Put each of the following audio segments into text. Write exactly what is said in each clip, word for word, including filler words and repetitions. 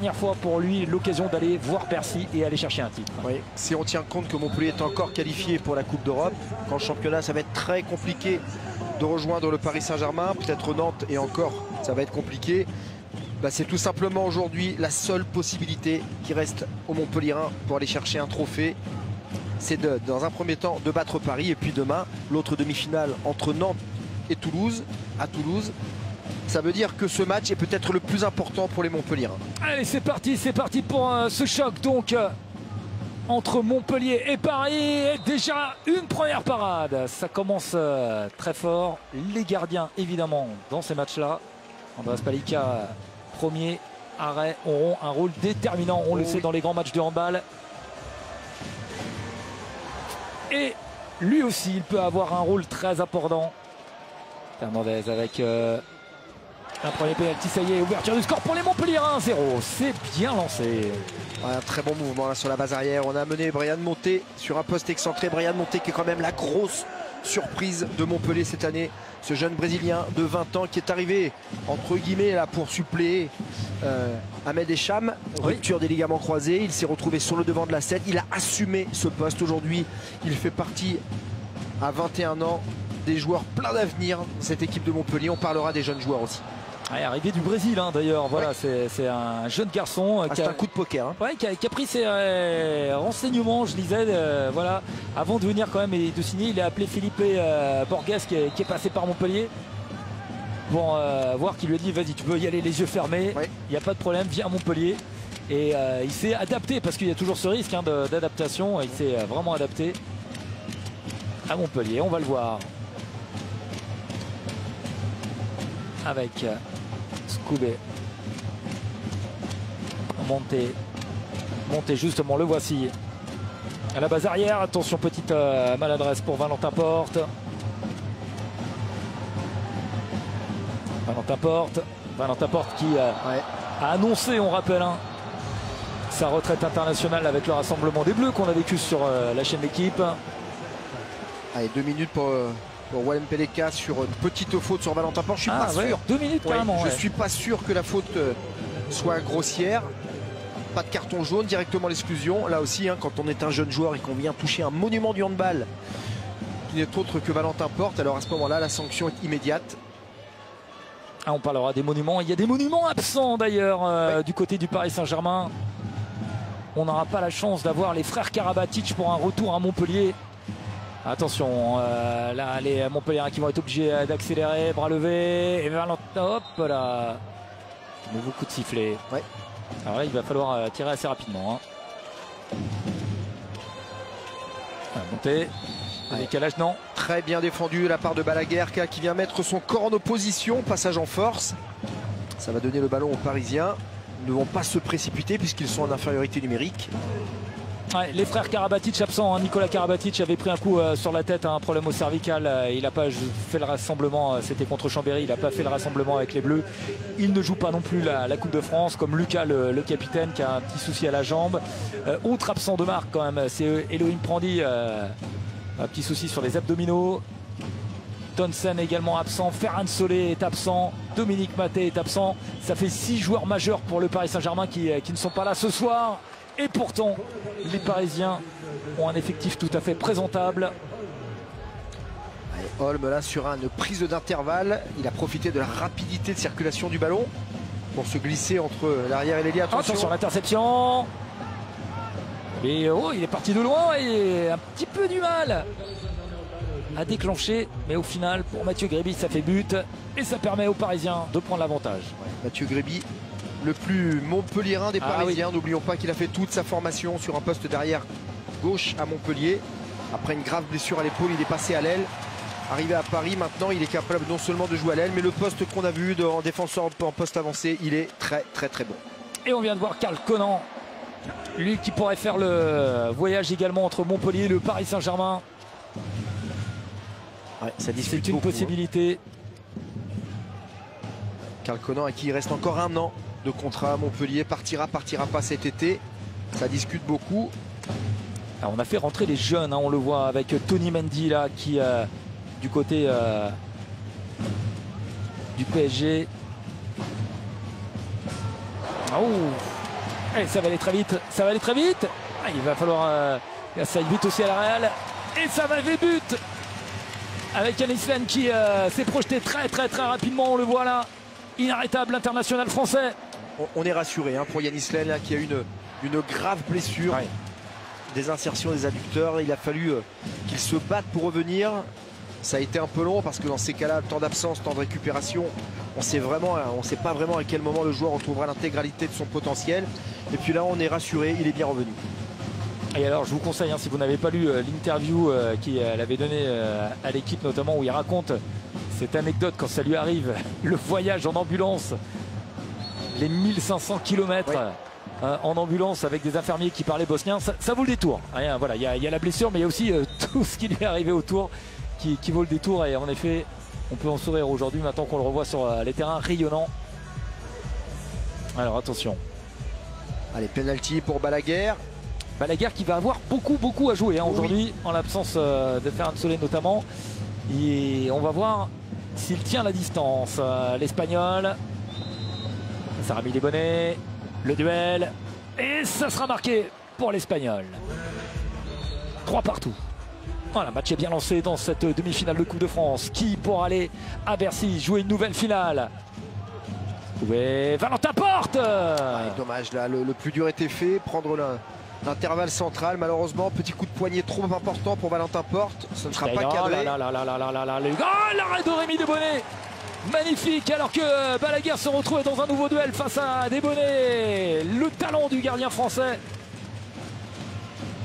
dernière fois pour lui l'occasion d'aller voir Bercy et aller chercher un titre. Oui, si on tient compte que Montpellier est encore qualifié pour la Coupe d'Europe, qu'en championnat ça va être très compliqué de rejoindre le Paris Saint-Germain, peut-être Nantes, et encore ça va être compliqué. Bah, c'est tout simplement aujourd'hui la seule possibilité qui reste aux Montpellierins pour aller chercher un trophée. C'est dans un premier temps de battre Paris, et puis demain l'autre demi-finale entre Nantes et Toulouse, à Toulouse. Ça veut dire que ce match est peut-être le plus important pour les Montpellierins. Allez, c'est parti, c'est parti pour euh, ce choc donc euh, entre Montpellier et Paris. Et déjà une première parade. Ça commence euh, très fort. Les gardiens, évidemment, dans ces matchs-là. Andreas Palicka, euh, premier arrêt, auront un rôle déterminant. On oh, le sait oui. dans les grands matchs de handball. Et lui aussi, il peut avoir un rôle très important. Fernandez avec euh, un premier pénalty, ça y est, ouverture du score pour les Montpellierins, un zéro. C'est bien lancé. Ouais, un très bon mouvement là, sur la base arrière. On a amené Brian Monte sur un poste excentré. Brian Monte qui est quand même la grosse surprise de Montpellier cette année. Ce jeune Brésilien de vingt ans qui est arrivé, entre guillemets, là pour suppléer euh, Ahmed Echam. Rupture oui. des ligaments croisés. Il s'est retrouvé sur le devant de la scène. Il a assumé ce poste. Aujourd'hui, il fait partie à vingt et un ans. Des joueurs plein d'avenir, cette équipe de Montpellier. On parlera des jeunes joueurs aussi. Ouais, arrivé du Brésil hein, d'ailleurs, voilà, ouais. c'est un jeune garçon. Euh, ah, c'est un coup de poker. Hein. Ouais, qui, a, qui a pris ses euh, renseignements, je disais, euh, voilà, avant de venir quand même et de signer. Il a appelé Felipe euh, Borges qui est, qui est passé par Montpellier. Pour euh, voir qu'il lui a dit, vas-y, tu peux y aller les yeux fermés, il ouais. n'y a pas de problème, viens à Montpellier. Et euh, il s'est adapté, parce qu'il y a toujours ce risque hein, d'adaptation. Il s'est vraiment adapté à Montpellier, on va le voir. Avec Shkoubet, Monté, Monté justement, le voici à la base arrière. Attention, petite euh, maladresse pour Valentin Porte. Valentin Porte, Valentin Porte qui euh, ouais. a annoncé, on rappelle, hein, sa retraite internationale avec le rassemblement des Bleus qu'on a vécu sur euh, la chaîne d'équipe. Allez, deux minutes pour... Euh... Pour Walem Peleka sur une petite faute sur Valentin Porte. Je suis ah, pas ouais. sûr. Deux minutes oui, carrément. Je ouais. suis pas sûr que la faute soit grossière. Pas de carton jaune, directement l'exclusion. Là aussi, hein, quand on est un jeune joueur et qu'on vient toucher un monument du handball qui n'est autre que Valentin Porte, alors à ce moment-là, la sanction est immédiate. Ah, on parlera des monuments. Il y a des monuments absents d'ailleurs euh, ouais. du côté du Paris Saint-Germain. On n'aura pas la chance d'avoir les frères Karabatić pour un retour à Montpellier. Attention, euh, là les Montpellierins qui vont être obligés d'accélérer, bras levés, et Valentin, hop là, nouveau coup de sifflet. Ouais. Alors là il va falloir tirer assez rapidement. Hein. Voilà, Monté, ouais. décalage non. Très bien défendu la part de Balaguer qui vient mettre son corps en opposition, passage en force. Ça va donner le ballon aux Parisiens. Ils ne vont pas se précipiter puisqu'ils sont en infériorité numérique. Ouais, les frères Karabatić absents, hein. Nikola Karabatić avait pris un coup euh, sur la tête, un hein, problème au cervical, euh, il n'a pas fait le rassemblement, euh, c'était contre Chambéry, il n'a pas fait le rassemblement avec les Bleus. Il ne joue pas non plus la, la Coupe de France, comme Lucas le, le capitaine qui a un petit souci à la jambe. Euh, autre absent de marque quand même, c'est Elohim Prandi, euh, un petit souci sur les abdominaux. Tonsen également absent, Ferran Solé est absent, Dominique Maté est absent. Ça fait six joueurs majeurs pour le Paris Saint-Germain qui, qui ne sont pas là ce soir. Et pourtant, les Parisiens ont un effectif tout à fait présentable. Allez, Holm là sur une prise d'intervalle. Il a profité de la rapidité de circulation du ballon pour se glisser entre l'arrière et les liens. Attention, Attention l'interception. Et oh, il est parti de loin et un petit peu du mal à déclencher. Mais au final, pour Mathieu Gréby, ça fait but. Et ça permet aux Parisiens de prendre l'avantage. Ouais, Mathieu Gréby. Le plus Montpellierin des Parisiens, ah oui. n'oublions pas qu'il a fait toute sa formation sur un poste derrière gauche à Montpellier. Après une grave blessure à l'épaule, il est passé à l'aile. Arrivé à Paris, maintenant il est capable non seulement de jouer à l'aile, mais le poste qu'on a vu en défenseur en poste avancé, il est très très très bon. Et on vient de voir Karl Konan, lui qui pourrait faire le voyage également entre Montpellier et le Paris Saint-Germain. Ouais, ça discute une beaucoup, possibilité. Karl Konan à qui il reste encore un an de contrat à Montpellier, partira, partira pas cet été, ça discute beaucoup. Alors on a fait rentrer les jeunes, hein, on le voit avec Tony Mendy là qui euh, du côté euh, du P S G. Oh, Et ça va aller très vite, ça va aller très vite. Ah, il va falloir euh, ça but aussi à la Real. Et ça va aller but avec Yanis Lenne qui euh, s'est projeté très très très rapidement. On le voit là, inarrêtable, international français. On, on est rassuré hein, pour Yanis Lenne là, qui a eu une, une grave blessure. Ouais. Des insertions des adducteurs. Il a fallu euh, qu'il se batte pour revenir. Ça a été un peu long parce que dans ces cas-là, temps d'absence, temps de récupération, on sait vraiment, on sait pas vraiment à quel moment le joueur retrouvera l'intégralité de son potentiel. Et puis là, on est rassuré, il est bien revenu. Et alors, je vous conseille, hein, si vous n'avez pas lu euh, l'interview euh, qu'il euh, avait donnée euh, à l'équipe, notamment où il raconte cette anecdote quand ça lui arrive, le voyage en ambulance, les mille cinq cents kilomètres. Oui. Euh, en ambulance avec des infirmiers qui parlaient bosnien, ça, ça vaut le détour. Rien, voilà, il y a, y a la blessure, mais il y a aussi euh, tout ce qui lui est arrivé autour qui, qui vaut le détour. Et en effet, on peut en sourire aujourd'hui, maintenant qu'on le revoit sur euh, les terrains rayonnants. Alors attention. Allez, penalty pour Balaguer. Balaguer qui va avoir beaucoup, beaucoup à jouer hein, aujourd'hui, oui. En l'absence euh, de Ferran Solé notamment. Et on va voir s'il tient la distance. Euh, L'Espagnol, ça Rémi Desbonnet. Le duel, et ça sera marqué pour l'Espagnol. Trois partout. Voilà, match est bien lancé dans cette demi-finale de Coupe de France. Qui pour aller à Bercy jouer une nouvelle finale? Shkoubet, Valentin Porte. Ah, dommage, là, le, le plus dur était fait. Prendre l'intervalle central, malheureusement, petit coup de poignet trop important pour Valentin Porte. Ça ne sera pas cadré. Là, là, là, là, là, là, là, là. Oh, l'arrêt de Rémi Desbonnet. Magnifique, alors que Balaguer se retrouve dans un nouveau duel face à Desbonnet. Le talent du gardien français.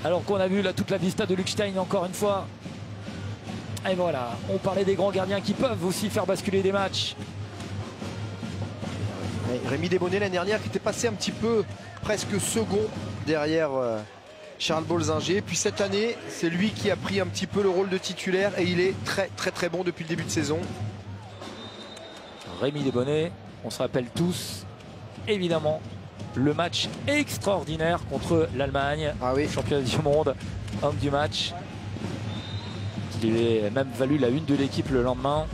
Alors qu'on a vu là toute la vista de Luc Steins encore une fois. Et voilà, on parlait des grands gardiens qui peuvent aussi faire basculer des matchs. Rémi Desbonnet l'année dernière qui était passé un petit peu presque second derrière Charles Bolzinger. Puis cette année, c'est lui qui a pris un petit peu le rôle de titulaire et il est très très très bon depuis le début de saison. Rémi Desbonnet, on se rappelle tous, évidemment, le match extraordinaire contre l'Allemagne, ah oui. Championnat du monde, homme du match. Il lui a même valu la une de l'équipe le lendemain.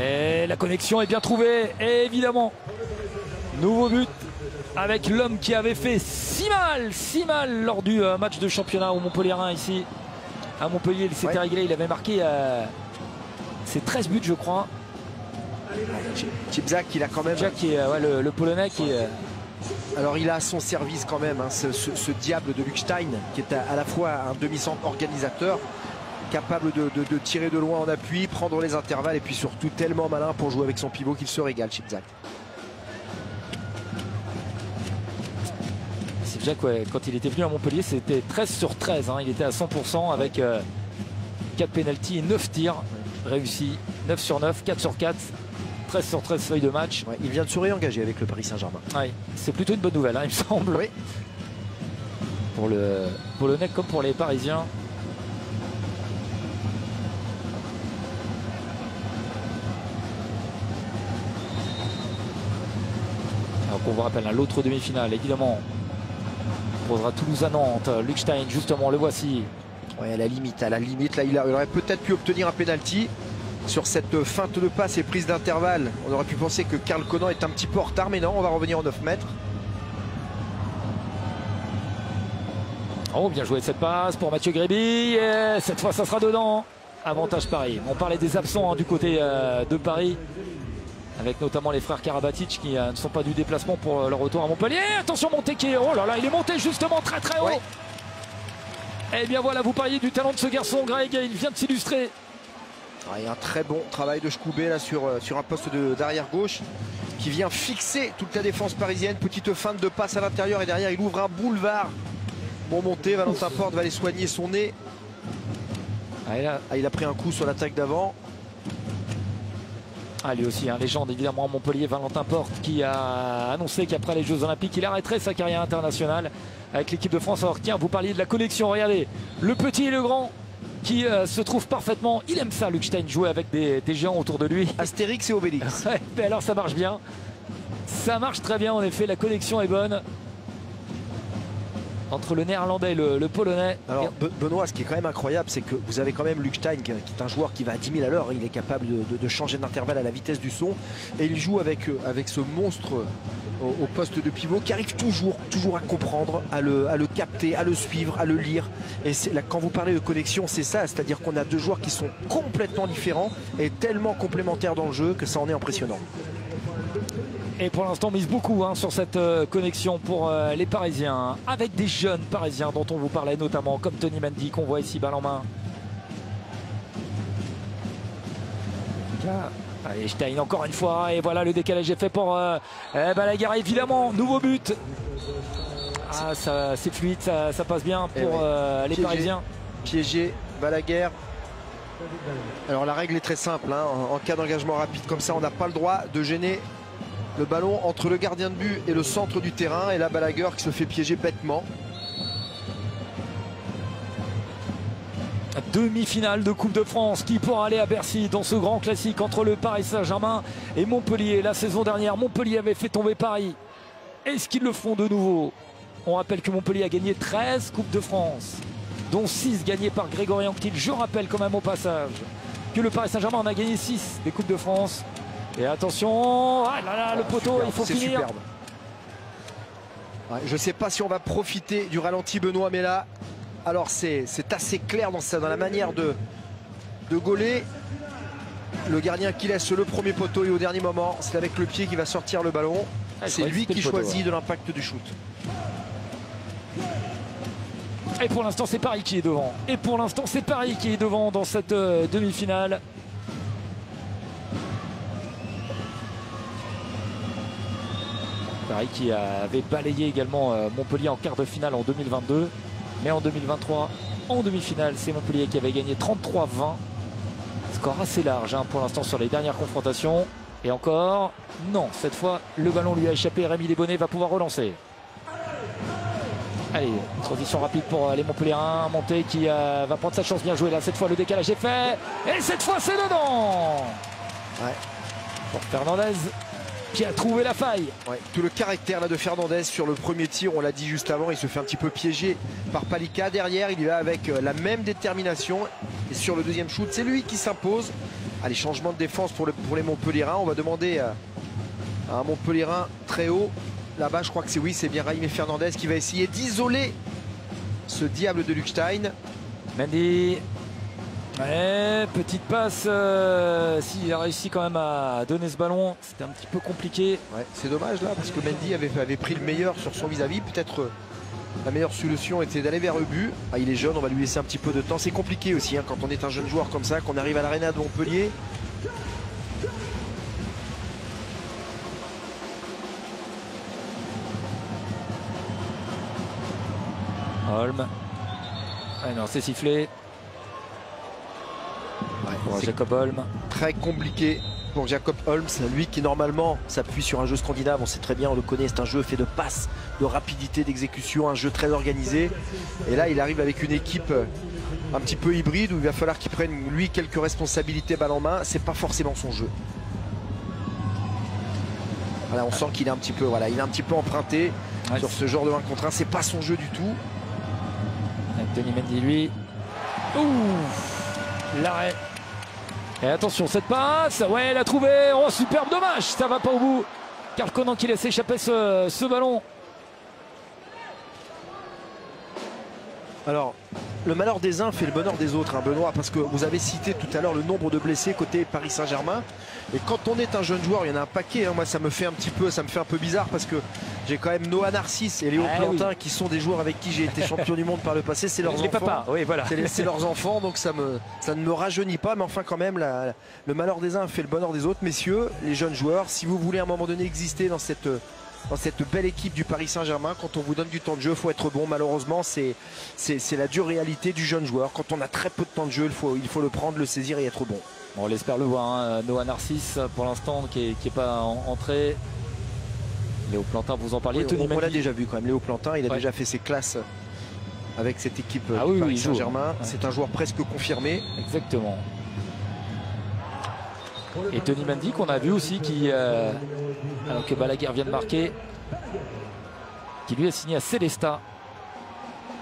Et la connexion est bien trouvée, et évidemment, nouveau but. Avec l'homme qui avait fait si mal, si mal lors du euh, match de championnat au Montpellier un ici. À Montpellier, il s'était ouais. réglé, il avait marqué euh, ses treize buts, je crois. Sipchak, il a quand même... Sipchak, qui est, ouais, le, le Polonais qui... Ouais. Euh... Alors il a à son service quand même, hein, ce, ce, ce diable de Luc Steins, qui est à, à la fois un demi-centre organisateur, capable de, de, de tirer de loin en appui, prendre les intervalles, et puis surtout tellement malin pour jouer avec son pivot qu'il se régale, Sipchak. Sipchak, ouais, quand il était venu à Montpellier, c'était treize sur treize. Hein. Il était à cent pour cent avec euh, quatre pénaltys et neuf tirs réussis. neuf sur neuf, quatre sur quatre, treize sur treize feuilles de match. Ouais, il vient de se réengager avec le Paris Saint-Germain. Ouais, c'est plutôt une bonne nouvelle, hein, il me semble. Oui. Pour le Polonais comme pour les Parisiens. Alors qu'on vous rappelle, hein, l'autre demi-finale, évidemment. Posera Toulouse à Nantes. Luc Steins, justement, le voici. Ouais, à la limite, à la limite, là, il aurait peut-être pu obtenir un pénalty sur cette feinte de passe et prise d'intervalle. On aurait pu penser que Karl Konan est un petit peu en retard, mais non, on va revenir en neuf mètres. Oh, bien joué cette passe pour Mathieu Gréby. Et cette fois, ça sera dedans. Avantage Paris. On parlait des absents hein, du côté euh, de Paris, avec notamment les frères Karabatić qui ne sont pas du déplacement pour leur retour à Montpellier. Attention Monte qui est... Oh là là, il est monté justement très très haut. Ouais. Et bien voilà, vous parliez du talent de ce garçon, Greg, il vient de s'illustrer. Ah, il y a un très bon travail de Shkoubet là sur, sur un poste d'arrière-gauche qui vient fixer toute la défense parisienne. Petite feinte de passe à l'intérieur et derrière, il ouvre un boulevard. Bon Monté, Valentin Ouf. Porte va aller soigner son nez. Ah, il, a... Ah, il a pris un coup sur l'attaque d'avant. Ah, lui aussi, hein, légende évidemment à Montpellier, Valentin Porte qui a annoncé qu'après les Jeux Olympiques, il arrêterait sa carrière internationale avec l'équipe de France. Alors tiens, vous parliez de la connexion, regardez, le petit et le grand qui euh, se trouvent parfaitement. Il aime ça, Luc Steins, jouer avec des, des géants autour de lui. Astérix et Obélix. Ouais, mais alors ça marche bien. Ça marche très bien, en effet, la connexion est bonne. entre le néerlandais et le, le polonais. Alors Benoît, ce qui est quand même incroyable, c'est que vous avez quand même Luc Steins, qui est un joueur qui va à dix mille à l'heure. Il est capable de, de, de changer d'intervalle à la vitesse du son. Et il joue avec, avec ce monstre au, au poste de pivot qui arrive toujours, toujours à comprendre, à le, à le capter, à le suivre, à le lire. Et là, quand vous parlez de connexion, c'est ça. C'est-à-dire qu'on a deux joueurs qui sont complètement différents et tellement complémentaires dans le jeu que ça en est impressionnant. Et pour l'instant, mise beaucoup hein, sur cette euh, connexion pour euh, les Parisiens, avec des jeunes Parisiens dont on vous parlait notamment, comme Tony Mendy, qu'on voit ici, balle en main. Allez, Stein encore une fois, et voilà le décalage est fait pour euh, euh, Balaguer, évidemment, nouveau but. Ah, ça, c'est fluide, ça, ça passe bien pour ouais. euh, les piégé, Parisiens. Piégé, Balaguer. Alors la règle est très simple, hein, en, en cas d'engagement rapide comme ça, on n'a pas le droit de gêner le ballon entre le gardien de but et le centre du terrain. Et là, Balaguer qui se fait piéger bêtement. Demi-finale de Coupe de France qui pourra aller à Bercy dans ce grand classique entre le Paris Saint-Germain et Montpellier. La saison dernière, Montpellier avait fait tomber Paris. Est-ce qu'ils le font de nouveau? On rappelle que Montpellier a gagné treize Coupes de France, dont six gagnées par Grégory Anctil. Je rappelle quand même au passage que le Paris Saint-Germain en a gagné six des Coupes de France. Et attention, ah là là, le poteau, superbe, il faut finir. Superbe. Ouais, je ne sais pas si on va profiter du ralenti, Benoît, mais là, alors c'est assez clair dans, ça, dans la manière de, de gauler. Le gardien qui laisse le premier poteau et au dernier moment, c'est avec le pied qui va sortir le ballon. Ah, c'est lui qui poteau, choisit ouais. de l'impact du shoot. Et pour l'instant, c'est Paris qui est devant. Et pour l'instant, c'est Paris qui est devant dans cette euh, demi-finale. Paris qui avait balayé également Montpellier en quart de finale en deux mille vingt-deux. Mais en deux mille vingt-trois, en demi-finale, c'est Montpellier qui avait gagné trente-trois à vingt. Score assez large hein, pour l'instant sur les dernières confrontations. Et encore, non, cette fois, le ballon lui a échappé. Rémi Desbonnet va pouvoir relancer. Allez, transition rapide pour les Montpelliérains. Monte qui euh, va prendre sa chance, bien joué là. Cette fois, le décalage est fait. Et cette fois, c'est dedans ouais. Pour Fernandez, qui a trouvé la faille. Ouais, tout le caractère là, de Fernandez sur le premier tir, on l'a dit juste avant, il se fait un petit peu piéger par Palicka. Derrière, il y va avec euh, la même détermination. Et sur le deuxième shoot, c'est lui qui s'impose. Allez, changement de défense pour, le, pour les Montpelliérains. On va demander euh, à un Montpelliérain très haut. Là-bas, je crois que c'est oui, c'est bien Raïm Fernandez qui va essayer d'isoler ce diable de Luc Steins. Mendy. Ouais, petite passe, euh, s'il a réussi quand même à donner ce ballon, c'était un petit peu compliqué. Ouais, c'est dommage là, parce que Mendy avait, avait pris le meilleur sur son vis-à-vis. Peut-être euh, la meilleure solution était d'aller vers le but. Ah, il est jeune, on va lui laisser un petit peu de temps. C'est compliqué aussi hein, quand on est un jeune joueur comme ça, qu'on arrive à l'Arena de Montpellier. Holm. Ah non, c'est sifflé. Ouais, pour Jacob Holm. Très compliqué pour Jacob Holm, lui qui normalement s'appuie sur un jeu scandinave, on sait très bien, on le connaît, c'est un jeu fait de passes, de rapidité, d'exécution, un jeu très organisé. Et là, il arrive avec une équipe un petit peu hybride où il va falloir qu'il prenne lui quelques responsabilités balle en main, c'est pas forcément son jeu. Voilà, on sent qu'il est un petit peu, voilà, il est un petit peu emprunté ouais, sur ce genre de un contre un, c'est pas son jeu du tout. Tony Mendy lui. Ouf. L'arrêt. Et attention, cette passe. Ouais, elle a trouvé. Oh, superbe, dommage. Ça va pas au bout. Karl Konan qui laisse échapper ce, ce ballon. Alors, le malheur des uns fait le bonheur des autres, hein, Benoît, parce que vous avez cité tout à l'heure le nombre de blessés côté Paris Saint-Germain. Et quand on est un jeune joueur, il y en a un paquet. Hein, moi, ça me fait un petit peu, ça me fait un peu bizarre parce que j'ai quand même Noah Narcisse et Léo ah, Plantin oui. qui sont des joueurs avec qui j'ai été champion du monde par le passé. C'est leurs les enfants. Papas. Oui, voilà. C'est leurs enfants, donc ça, me, ça ne me rajeunit pas. Mais enfin, quand même, la, la, le malheur des uns fait le bonheur des autres, messieurs, les jeunes joueurs. Si vous voulez à un moment donné exister dans cette dans cette belle équipe du Paris Saint-Germain, quand on vous donne du temps de jeu, il faut être bon. Malheureusement, c'est la dure réalité du jeune joueur. Quand on a très peu de temps de jeu, il faut, il faut le prendre, le saisir et être bon. On l'espère le voir. Hein. Noah Narcisse, pour l'instant, qui n'est qui est pas en, entré. Léo Plantin, vous en parliez. Oui, on on l'a déjà vu quand même. Léo Plantin, il a ouais. déjà fait ses classes avec cette équipe ah, du oui, Paris oui, Saint-Germain. C'est ouais. un joueur presque confirmé. Exactement. Et Tony Mendy qu'on a vu aussi qui, euh, alors que Balaguer vient de marquer, qui lui a signé à Célesta.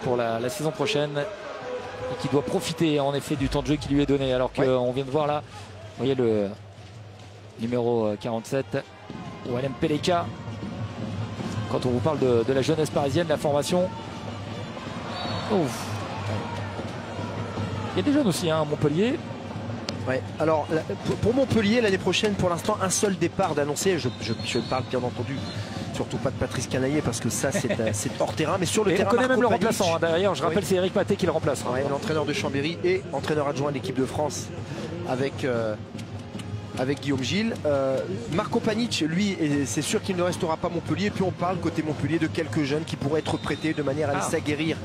pour la, la saison prochaine et qui doit profiter en effet du temps de jeu qui lui est donné. Alors qu'on ouais. vient de voir là, vous voyez le numéro quarante-sept, Rémi Desbonnet. Quand on vous parle de, de la jeunesse parisienne, la formation. Ouf. Il y a des jeunes aussi hein, à Montpellier. Ouais. Alors pour Montpellier l'année prochaine, pour l'instant un seul départ d'annoncé. Je, je, je parle bien entendu surtout pas de Patrice Canayer parce que ça c'est hors terrain, mais sur le et terrain on connaît Marko même le Panić. Remplaçant hein, d'ailleurs je rappelle oui. c'est Éric Mathé qui le remplace hein. ouais, l'entraîneur de Chambéry et entraîneur adjoint de l'équipe de France avec euh, avec Guillaume Gilles. euh, Marko Panić lui c'est sûr qu'il ne restera pas Montpellier. Puis on parle côté Montpellier de quelques jeunes qui pourraient être prêtés de manière à ah. les s'aguerrir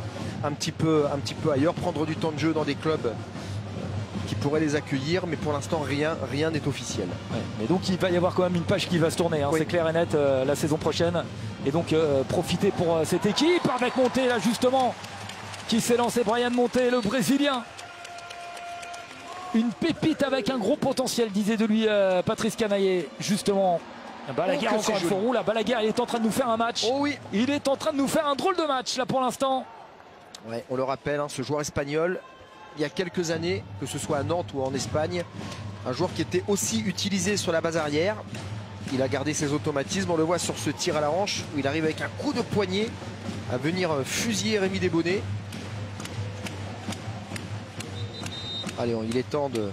un petit peu un petit peu ailleurs, prendre du temps de jeu dans des clubs qui pourrait les accueillir, mais pour l'instant rien rien n'est officiel. Ouais, mais donc il va y avoir quand même une page qui va se tourner, hein, oui. c'est clair et net euh, la saison prochaine. Et donc euh, profiter pour euh, cette équipe avec Monte là justement qui s'est lancé, Brian Monte, le Brésilien. Une pépite avec un gros potentiel, disait de lui euh, Patrice Canayer justement. Balaguer oh, encore une roue, la Balaguer il est en train de nous faire un match. Oh, oui. Il est en train de nous faire un drôle de match là pour l'instant. Ouais, on le rappelle, hein, ce joueur espagnol. Il y a quelques années, que ce soit à Nantes ou en Espagne, un joueur qui était aussi utilisé sur la base arrière. Il a gardé ses automatismes, on le voit sur ce tir à la hanche où il arrive avec un coup de poignet à venir fusiller Rémi Desbonnet. Allez, il est temps de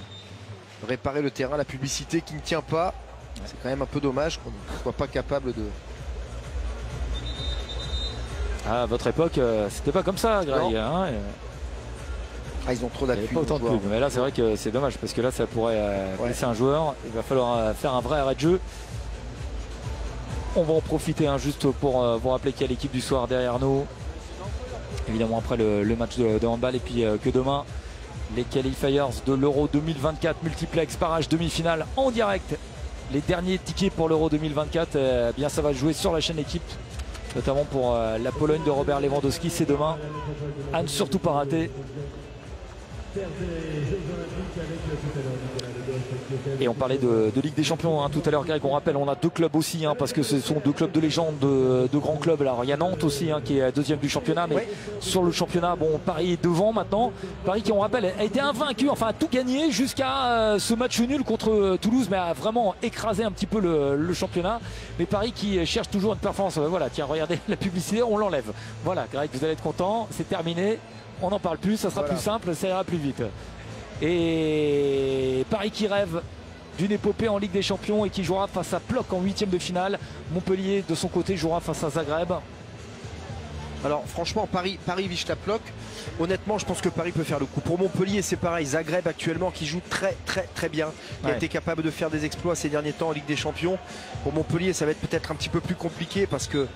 réparer le terrain, la publicité qui ne tient pas. C'est quand même un peu dommage qu'on ne soit pas capable de... À votre époque, c'était pas comme ça, Gray. Ah, ils ont trop d'appui. Mais là, c'est vrai que c'est dommage parce que là, ça pourrait euh, ouais. blesser un joueur. Il va falloir euh, faire un vrai arrêt de jeu. On va en profiter hein, juste pour euh, vous rappeler qu'il y a l'équipe du soir derrière nous. Évidemment, après le, le match de, de handball. Et puis euh, que demain, les qualifiers de l'Euro deux mille vingt-quatre, multiplex, barrage, demi-finale en direct. Les derniers tickets pour l'Euro deux mille vingt-quatre, euh, bien ça va jouer sur la chaîne équipe. Notamment pour euh, la Pologne de Robert Lewandowski. C'est demain. À ne surtout pas rater. Et on parlait de, de Ligue des Champions hein, tout à l'heure, Greg. On rappelle, on a deux clubs aussi, hein, parce que ce sont deux clubs de légende, de, de grands clubs. Alors il y a Nantes aussi, hein, qui est deuxième du championnat, mais oui. sur le championnat, bon, Paris est devant maintenant. Paris qui, on rappelle, a été invaincu, enfin a tout gagné jusqu'à euh, ce match nul contre euh, Toulouse, mais a vraiment écrasé un petit peu le, le championnat. Mais Paris qui cherche toujours une performance. Voilà, tiens, regardez la publicité, on l'enlève. Voilà, Greg, vous allez être content, c'est terminé. On n'en parle plus, ça sera voilà. plus simple, ça ira plus vite. Et Paris qui rêve d'une épopée en Ligue des Champions et qui jouera face à Plock en huitième de finale. Montpellier, de son côté, jouera face à Zagreb. Alors franchement, Paris, Paris Vichla Plock. Honnêtement, je pense que Paris peut faire le coup. Pour Montpellier, c'est pareil. Zagreb actuellement qui joue très très très bien. Il ouais. a été capable de faire des exploits ces derniers temps en Ligue des Champions. Pour Montpellier, ça va être peut-être un petit peu plus compliqué parce que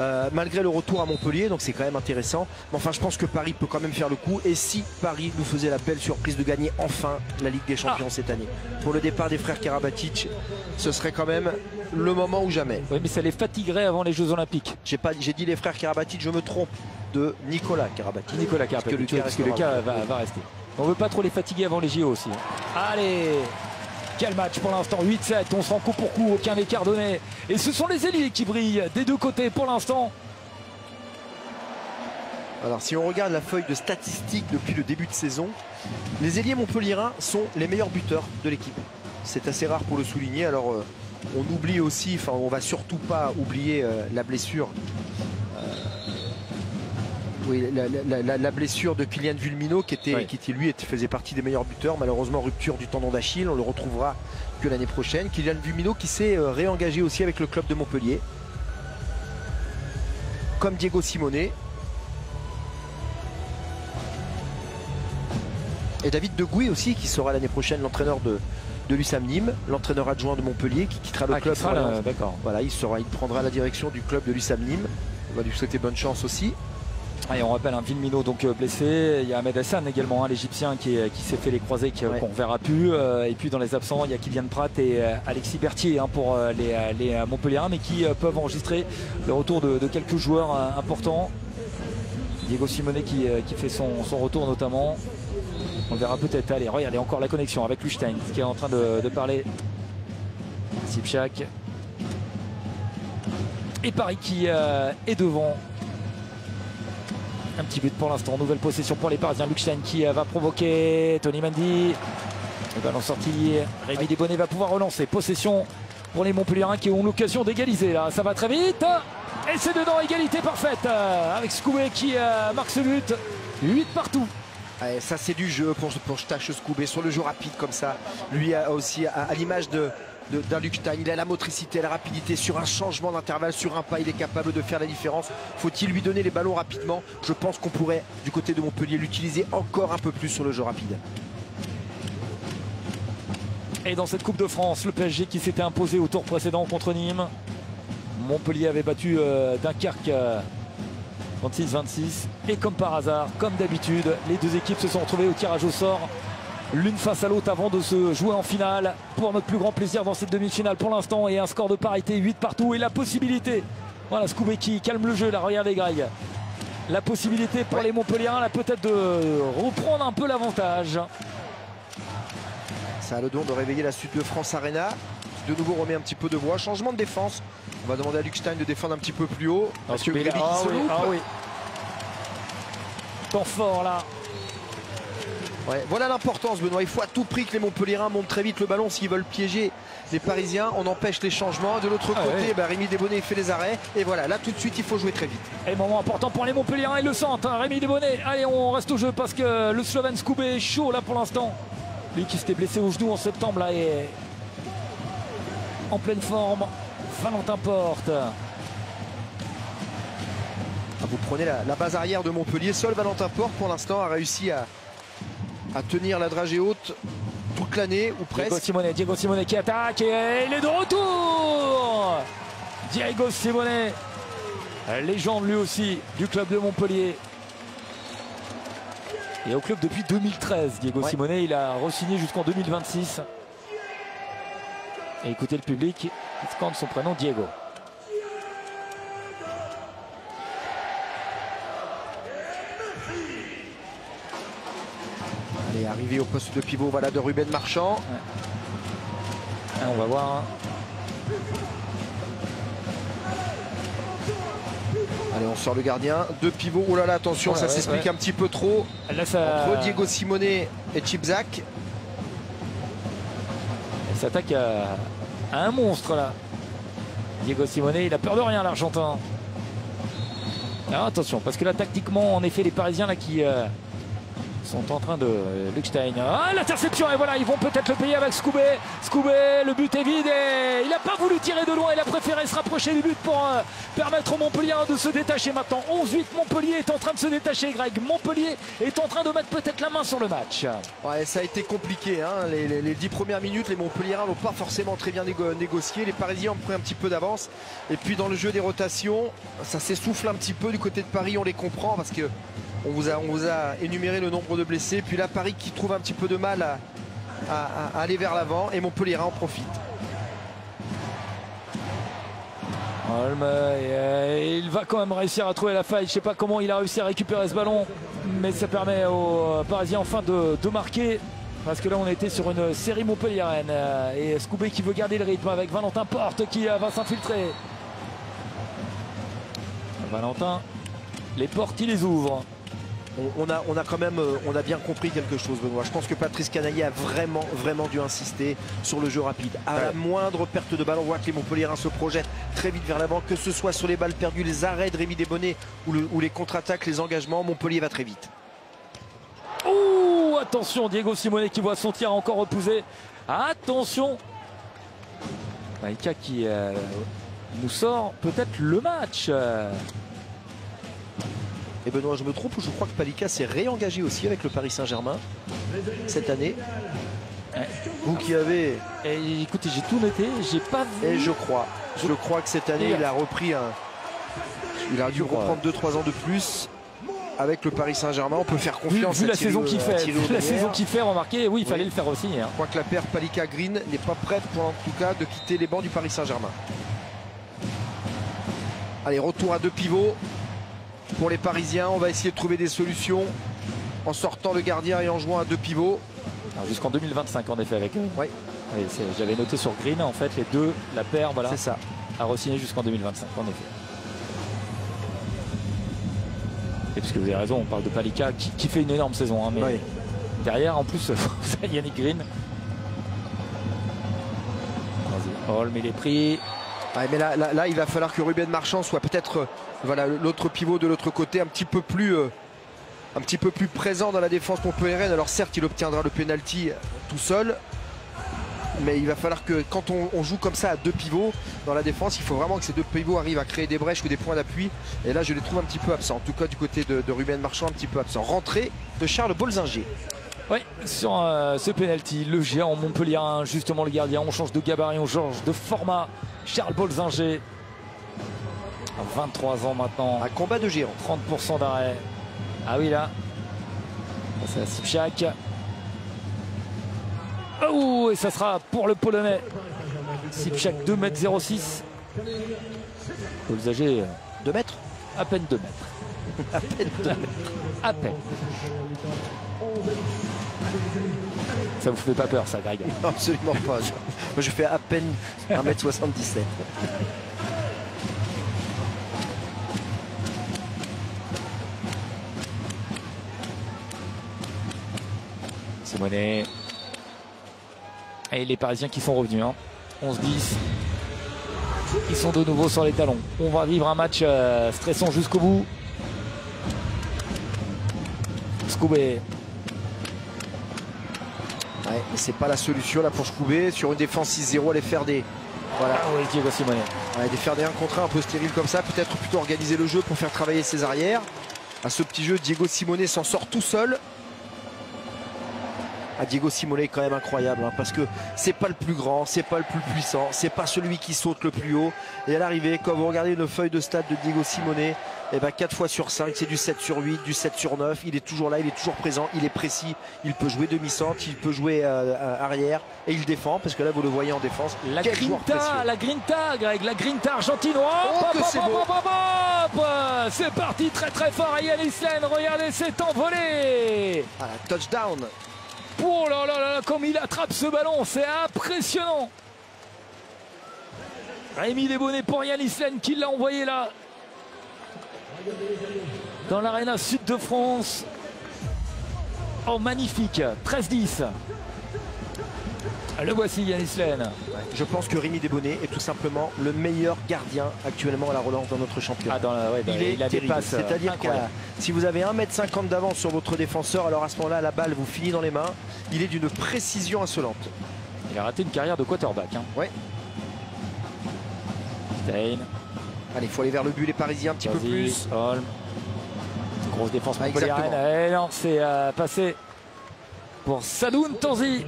euh, malgré le retour à Montpellier, donc c'est quand même intéressant. Mais enfin, je pense que Paris peut quand même faire le coup. Et si Paris nous faisait la belle surprise de gagner enfin la Ligue des Champions ah. cette année, pour le départ des frères Karabatić, ce serait quand même le moment ou jamais. Oui, mais ça les fatiguerait avant les Jeux Olympiques. J'ai pas, j'ai dit les frères Karabatić, je me trompe. De Nikola Karabatić. Nikola Karabatić, parce que Lucas, parce que Lucas va, va rester. On ne veut pas trop les fatiguer avant les J O aussi. Allez, quel match pour l'instant. Huit sept, on se rend coup pour coup, aucun écart donné. Et ce sont les ailiers qui brillent des deux côtés pour l'instant. Alors si on regarde la feuille de statistiques depuis le début de saison, les ailiers montpelliérains sont les meilleurs buteurs de l'équipe. C'est assez rare pour le souligner. Alors euh, on oublie aussi, enfin on va surtout pas oublier euh, la blessure Oui, la, la, la, la blessure de Kylian Vulmino qui était, oui. qui était lui faisait partie des meilleurs buteurs, malheureusement rupture du tendon d'Achille, on le retrouvera que l'année prochaine. Kylian Vulmino qui s'est euh, réengagé aussi avec le club de Montpellier, comme Diego Simonet et David Degouy aussi qui sera l'année prochaine l'entraîneur de, de l'U S A M Nîmes, l'entraîneur adjoint de Montpellier qui quittera le ah, club. Qui sera là, d'accord. Voilà, il sera, il prendra la direction du club de l'U S A M Nîmes. On va lui souhaiter bonne chance aussi. Ah, et on rappelle un hein, Vilmino donc blessé, il y a Ahmed Hassan également, hein, l'Égyptien qui, qui s'est fait les croisés qu'on ouais. ne verra plus. Euh, et puis dans les absents, il y a Kylian Pratt et euh, Alexis Berthier hein, pour euh, les, les Montpelliérains, mais qui euh, peuvent enregistrer le retour de, de quelques joueurs euh, importants. Diego Simonet qui, euh, qui fait son, son retour notamment. On le verra peut-être. Allez, regardez encore la connexion avec Luc Steins qui est en train de, de parler. Sipchak. Et Paris qui euh, est devant. Un petit but pour l'instant. Nouvelle possession pour les Parisiens. Luc Steins qui va provoquer Tony Mendy. Le ballon sorti. Rémi Desbonnet va pouvoir relancer. Possession pour les Montpellierains qui ont l'occasion d'égaliser là. Ça va très vite. Et c'est dedans, égalité parfaite. Avec Shkoubet qui marque ce but. huit partout. Et ça c'est du jeu pour, pour Shkoubet sur le jeu rapide comme ça. Lui a aussi à, à l'image de... d'un Luc Steins, il a la motricité, la rapidité sur un changement d'intervalle, sur un pas, il est capable de faire la différence. Faut-il lui donner les ballons rapidement? Je pense qu'on pourrait, du côté de Montpellier, l'utiliser encore un peu plus sur le jeu rapide. Et dans cette Coupe de France, le P S G qui s'était imposé au tour précédent contre Nîmes. Montpellier avait battu euh, Dunkerque euh, trente-six vingt-six. Et comme par hasard, comme d'habitude, les deux équipes se sont retrouvées au tirage au sort, l'une face à l'autre avant de se jouer en finale pour notre plus grand plaisir dans cette demi-finale pour l'instant, et un score de parité, huit partout, et la possibilité, voilà Shkoubet qui calme le jeu là, regardez Greg, la possibilité pour ouais. les Montpellierains là peut-être de reprendre un peu l'avantage. Ça a le don de réveiller la suite de France Arena, de nouveau remet un petit peu de voix, changement de défense, on va demander à Luc Steins de défendre un petit peu plus haut. Ah, Mathieu Gréby qui se loupe. Ah oui, temps fort là. Ouais, voilà l'importance, Benoît. Il faut à tout prix que les Montpellierains montent très vite le ballon s'ils veulent piéger les Parisiens. On empêche les changements. De l'autre ah côté, ouais. bah, Rémi Desbonnet fait les arrêts. Et voilà, là tout de suite, il faut jouer très vite. Et moment important pour les Montpellierains, ils le sentent. Hein. Rémi Desbonnet, allez, on reste au jeu parce que le Slovène Shkoubet est chaud là pour l'instant. Lui qui s'était blessé au genou en septembre là est en pleine forme. Valentin Porte. Vous prenez la, la base arrière de Montpellier. Seul Valentin Porte pour l'instant a réussi à... à tenir la dragée haute toute l'année ou presque. Diego Simonet, Diego Simonet qui attaque et il est de retour. Diego Simonet, légende lui aussi du club de Montpellier. Et au club depuis deux mille treize, Diego ouais. Simonet, il a re-signé jusqu'en deux mille vingt-six. Et écoutez le public qui scande son prénom Diego. Allez, arrivé au poste de pivot, voilà, de Rubén Marchand. Ouais. On va voir. Hein. Allez, on sort le gardien. Deux pivots. Oh là là, attention, oh là, ça s'explique ouais, ouais. un petit peu trop. Là, ça... Entre Diego Simonet et Sipchak. Elle s'attaque à... à un monstre, là. Diego Simonet, il a peur de rien, l'Argentin. Alors, attention, parce que là, tactiquement, en effet, les Parisiens, là, qui... Euh... sont en train de Luc Steins. Ah, l'interception, et voilà, ils vont peut-être le payer avec Shkoubet. Shkoubet, le but est vide et il n'a pas voulu tirer de loin, il a préféré se rapprocher du but pour euh, permettre au Montpellier de se détacher maintenant. onze huit, Montpellier est en train de se détacher, Greg. Montpellier est en train de mettre peut-être la main sur le match. Ouais, ça a été compliqué, hein. les, les, les dix premières minutes, les Montpellierains n'ont pas forcément très bien négo négocié. Les Parisiens ont pris un petit peu d'avance. Et puis dans le jeu des rotations, ça s'essouffle un petit peu du côté de Paris, on les comprend parce que On vous, a, on vous a énuméré le nombre de blessés. Puis là, Paris qui trouve un petit peu de mal à, à, à aller vers l'avant. Et Montpellier en profite. Holm, et il va quand même réussir à trouver la faille. Je ne sais pas comment il a réussi à récupérer ce ballon. Mais ça permet aux Parisiens enfin de, de marquer. Parce que là, on était sur une série montpelliéraine. Et Shkoubet qui veut garder le rythme avec Valentin Porte qui va s'infiltrer. Valentin, les portes, il les ouvre. On a, on a quand même on a bien compris quelque chose, Benoît. Je pense que Patrice Canayer a vraiment, vraiment dû insister sur le jeu rapide. À ouais. la moindre perte de balle, on voit que les Montpellierains se projettent très vite vers l'avant, que ce soit sur les balles perdues, les arrêts de Rémi Desbonnet ou, le, ou les contre-attaques, les engagements. Montpellier va très vite. Oh, attention, Diego Simonet qui voit son tir encore repoussé. Attention, Palicka qui euh, nous sort peut-être le match. Euh... Et Benoît, je me trompe ou je crois que Palicka s'est réengagé aussi avec le Paris Saint-Germain cette année. Ouais. Vous qui avez... Et, écoutez, j'ai tout noté, j'ai pas vu... Et je crois, je crois que cette année, il a repris un... Il a dû reprendre deux trois ans de plus avec le Paris Saint-Germain. On peut faire confiance. Vu, vu à la Thierry, saison qu'il fait, vu la saison qu'il fait, remarquez, oui, il fallait oui. le faire aussi. Hein. Je crois que la paire Palicka-Green n'est pas prête, pour, en tout cas, de quitter les bancs du Paris Saint-Germain. Allez, retour à deux pivots. Pour les Parisiens, on va essayer de trouver des solutions en sortant le gardien et en jouant à deux pivots. Jusqu'en deux mille vingt-cinq en effet avec eux. Oui. Oui, j'avais noté sur Green en fait les deux, la paire, voilà. C'est ça. À re-signer jusqu'en deux mille vingt-cinq en effet. Et puisque vous avez raison, on parle de Palicka qui, qui fait une énorme saison. Hein, mais oui. Derrière, en plus, Yannick Green. Holm, il est pris. Ah, mais là, là, là, il va falloir que Rubén Marchand soit peut-être voilà, l'autre pivot de l'autre côté, un petit peu plus... Euh... un petit peu plus présent dans la défense montpelliéraine. Alors certes, il obtiendra le penalty tout seul, mais il va falloir que quand on, on joue comme ça à deux pivots dans la défense, il faut vraiment que ces deux pivots arrivent à créer des brèches ou des points d'appui. Et là, je les trouve un petit peu absents. En tout cas, du côté de, de Rubén Marchand, un petit peu absent. Rentrée de Charles Bolzinger. Oui, sur euh, ce penalty, le géant Montpellier, hein, justement le gardien. On change de gabarit, on change de format. Charles Bolzinger, vingt-trois ans maintenant. Un combat de géant. trente pour cent d'arrêt. Ah oui, là, c'est à Sipchak. Oh, et ça sera pour le Polonais. Sipchak, deux mètres zéro six. Bolzinger, deux mètres. À peine deux mètres. À peine deux mètres. À peine. Ça vous fait pas peur, ça, Greg? Absolument pas. Moi, je fais à peine un mètre soixante-dix-sept. Simonet. Et les Parisiens qui sont revenus. Hein. onze dix. Ils sont de nouveau sur les talons. On va vivre un match euh, stressant jusqu'au bout. Shkoubet. Ouais, mais c'est pas la solution là pour Shkoubet. Sur une défense six zéro, aller faire des. Voilà. Ah oui, Diego Simonet. Ouais, aller faire des un contre un un peu stérile comme ça. Peut-être plutôt organiser le jeu pour faire travailler ses arrières. À ce petit jeu, Diego Simonet s'en sort tout seul. Ah, Diego Simonet est quand même incroyable hein, parce que c'est pas le plus grand, c'est pas le plus puissant, c'est pas celui qui saute le plus haut. Et à l'arrivée, quand vous regardez une feuille de stade de Diego Simonet, eh ben quatre fois sur cinq, c'est du sept sur huit, du sept sur neuf. Il est toujours là, il est toujours présent, il est précis. Il peut jouer demi-centre, il peut jouer euh, arrière et il défend parce que là vous le voyez en défense. La Quel grinta, la grinta, Greg, la grinta argentine. Oh, oh, c'est bon. C'est parti très très fort à Yanis Lenne, regardez, c'est envolé. Ah, la touchdown. Oh là là là, comme il attrape ce ballon, c'est impressionnant. Rémi Desbonnet pour Yanis Lenne qui l'a envoyé là. Dans l'aréna sud de France. Oh magnifique, treize dix. Le voici Yanis Lenne. Je pense que Rémi Desbonnet est tout simplement le meilleur gardien actuellement à la relance dans notre championnat. Ah, dans la, ouais, dans il, il est terrible. C'est-à-dire que si vous avez un mètre cinquante d'avance sur votre défenseur, alors à ce moment-là, la balle vous finit dans les mains. Il est d'une précision insolente. Il a raté une carrière de quarterback. Hein. Ouais. Stein. Allez, il faut aller vers le but, les Parisiens, un petit peu plus. Holm. Grosse défense ah, montpelliéraine. C'est euh, passé pour Sadoun Tansi.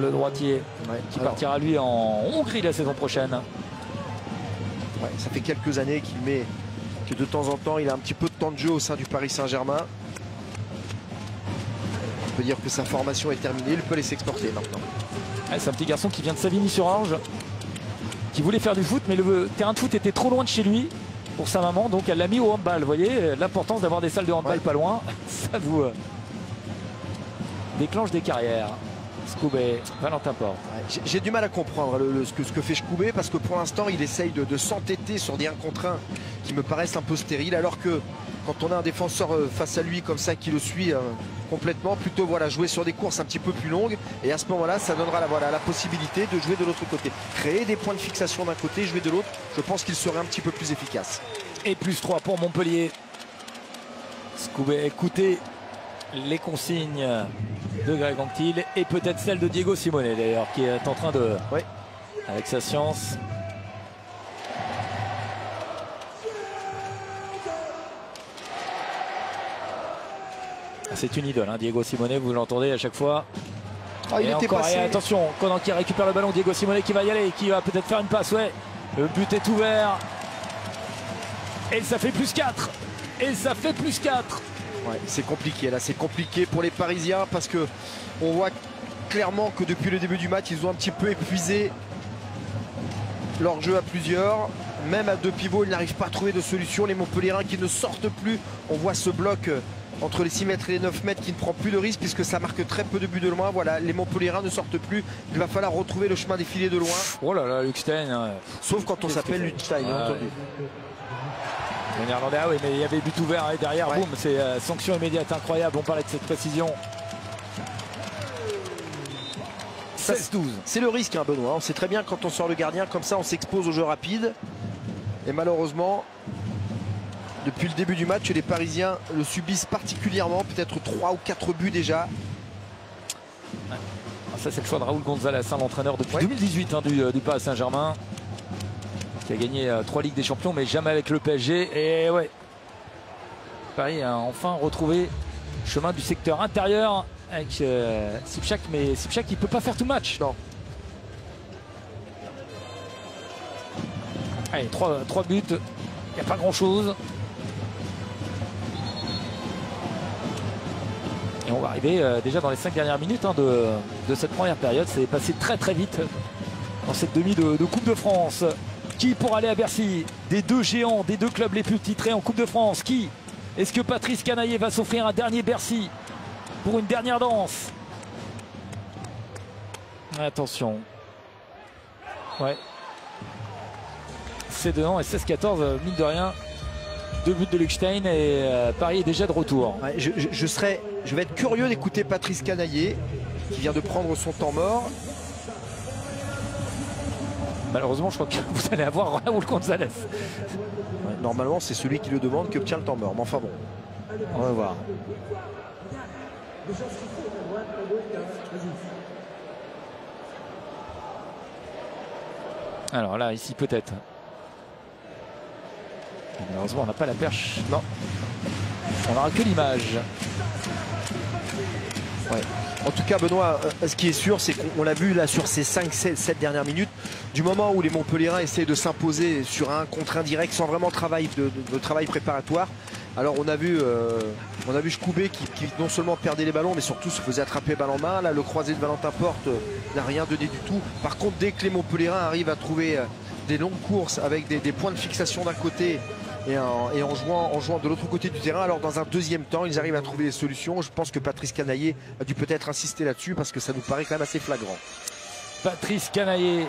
Le droitier ouais, qui alors, partira lui en Hongrie la saison prochaine. Ouais, ça fait quelques années qu'il met que de temps en temps il a un petit peu de temps de jeu au sein du Paris Saint-Germain. On peut dire que sa formation est terminée, il peut les s'exporter maintenant. Ouais, c'est un petit garçon qui vient de Savigny-sur-Orge, qui voulait faire du foot, mais le terrain de foot était trop loin de chez lui pour sa maman, donc elle l'a mis au handball. Vous voyez l'importance d'avoir des salles de handball ouais. pas loin, ça vous déclenche des carrières. Shkoubet, Valentin Porte. Ouais, j'ai du mal à comprendre le, le, ce, que, ce que fait Shkoubet parce que pour l'instant il essaye de, de s'entêter sur des un contre un qui me paraissent un peu stériles alors que quand on a un défenseur face à lui comme ça qui le suit euh, complètement, plutôt voilà, jouer sur des courses un petit peu plus longues et à ce moment là ça donnera la, voilà, la possibilité de jouer de l'autre côté. Créer des points de fixation d'un côté, jouer de l'autre, je pense qu'il serait un petit peu plus efficace. Et plus trois pour Montpellier. Shkoubet, écoutez les consignes de Greg Anquetil et peut-être celle de Diego Simonet d'ailleurs qui est en train de oui. avec sa science c'est une idole hein, Diego Simonet, vous l'entendez à chaque fois. Ah, il et était encore, passé. Et attention Konan qui récupère le ballon, Diego Simonet qui va y aller et qui va peut-être faire une passe. Ouais, le but est ouvert et ça fait plus quatre et ça fait plus quatre. Ouais, c'est compliqué, là c'est compliqué pour les Parisiens parce que on voit clairement que depuis le début du match ils ont un petit peu épuisé leur jeu à plusieurs, même à deux pivots ils n'arrivent pas à trouver de solution, les Montpelliérains qui ne sortent plus, on voit ce bloc entre les six mètres et les neuf mètres qui ne prend plus de risque puisque ça marque très peu de buts de loin, voilà les Montpelliérains ne sortent plus, il va falloir retrouver le chemin des filets de loin. Oh là là, Luc Steins. Sauf quand on s'appelle Luc Steins. Le Néerlandais, ah oui, mais il y avait but ouvert hein, derrière, ouais. Boum, c'est euh, sanction immédiate, incroyable, on parlait de cette précision. seize douze. C'est le risque, hein, Benoît, on sait très bien quand on sort le gardien, comme ça on s'expose au jeu rapide. Et malheureusement, depuis le début du match, les Parisiens le subissent particulièrement, peut-être trois ou quatre buts déjà. Ouais. Ça, c'est le choix de Raúl González, hein, l'entraîneur depuis ouais. deux mille dix-huit hein, du, du Paris Saint-Germain, qui a gagné euh, trois Ligues des Champions, mais jamais avec le P S G. Et ouais, Paris a enfin retrouvé le chemin du secteur intérieur avec euh, Sipchak, mais Sipchak, il ne peut pas faire tout match. Non. Allez, trois buts, il n'y a pas grand-chose. Et on va arriver euh, déjà dans les cinq dernières minutes hein, de, de cette première période. C'est passé très très vite dans cette demi de, de Coupe de France. Qui pour aller à Bercy? Des deux géants, des deux clubs les plus titrés en Coupe de France. Qui? Est-ce que Patrice Canayer va s'offrir un dernier Bercy pour une dernière danse? Attention. Ouais. C'est dedans et seize quatorze, mine de rien. Deux buts de Luc Steins et euh, Paris est déjà de retour. Ouais, je, je, je, serais, je vais être curieux d'écouter Patrice Canayer qui vient de prendre son temps mort. Malheureusement, je crois que vous allez avoir Raúl González. Ouais, normalement, c'est celui qui le demande qui obtient le temps mort. Mais enfin bon, on va voir. Alors là, ici peut-être. Malheureusement, on n'a pas la perche. Non. On n'aura que l'image. Ouais. En tout cas, Benoît, ce qui est sûr, c'est qu'on l'a vu là sur ces cinq sept dernières minutes, du moment où les Montpellierains essayent de s'imposer sur un contre indirect sans vraiment travail de, de, de travail préparatoire. Alors on a vu, euh, on a vu Shkoubet qui, qui non seulement perdait les ballons, mais surtout se faisait attraper balle en main. Là, le croisé de Valentin Porte n'a rien donné du tout. Par contre, dès que les Montpellierains arrivent à trouver des longues courses avec des, des points de fixation d'un côté, et, en, et en, jouant, en jouant de l'autre côté du terrain, alors dans un deuxième temps ils arrivent à trouver des solutions. Je pense que Patrice Canayer a dû peut-être insister là-dessus parce que ça nous paraît quand même assez flagrant. Patrice Canayer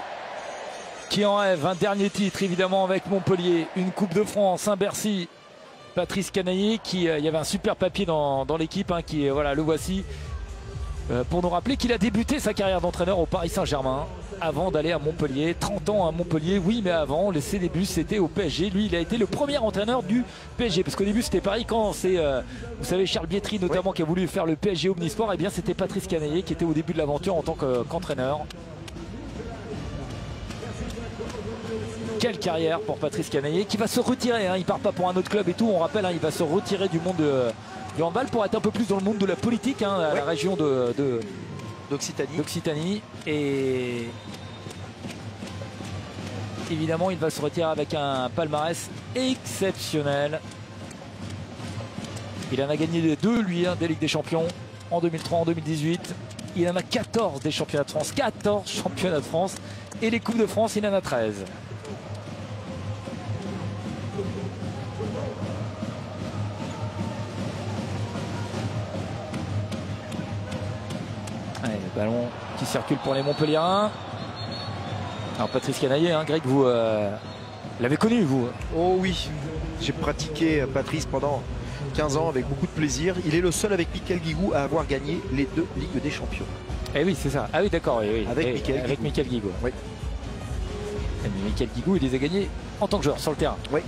qui en rêve un dernier titre évidemment avec Montpellier, une Coupe de France, un Bercy. Patrice Canayer qui, euh, il y avait un super papier dans, dans l'équipe hein, qui, voilà, le voici euh, pour nous rappeler qu'il a débuté sa carrière d'entraîneur au Paris Saint-Germain avant d'aller à Montpellier. trente ans à Montpellier, oui, mais avant, ses débuts, c'était au P S G. Lui, il a été le premier entraîneur du P S G. Parce qu'au début, c'était Paris. Quand c'est, euh, vous savez, Charles Biétry, notamment, oui, qui a voulu faire le P S G Omnisport, et eh bien, c'était Patrice Canayer qui était au début de l'aventure en tant qu'entraîneur. Quelle carrière pour Patrice Canayer qui va se retirer. Hein. Il part pas pour un autre club et tout. On rappelle, hein, il va se retirer du monde de, du handball pour être un peu plus dans le monde de la politique, hein, à oui. la région de... de D'Occitanie. D'Occitanie. Et évidemment, il va se retirer avec un palmarès exceptionnel. Il en a gagné les deux, lui, hein, des Ligues des Champions en deux mille trois, en deux mille dix-huit. Il en a quatorze des championnats de France. quatorze championnats de France. Et les Coupes de France, il en a treize. Ballon qui circule pour les Montpellierains. Alors Patrice Canayer, hein, Greg, vous euh, l'avez connu, vous? Oh oui, j'ai pratiqué Patrice pendant quinze ans avec beaucoup de plaisir. Il est le seul avec Michael Guigou à avoir gagné les deux Ligues des Champions. Eh oui, c'est ça. Ah oui, d'accord. Oui, oui. Avec, Michael, avec Guigou. Michael Guigou. Oui. Et Michael Guigou, il les a gagnés en tant que joueur sur le terrain. Oui.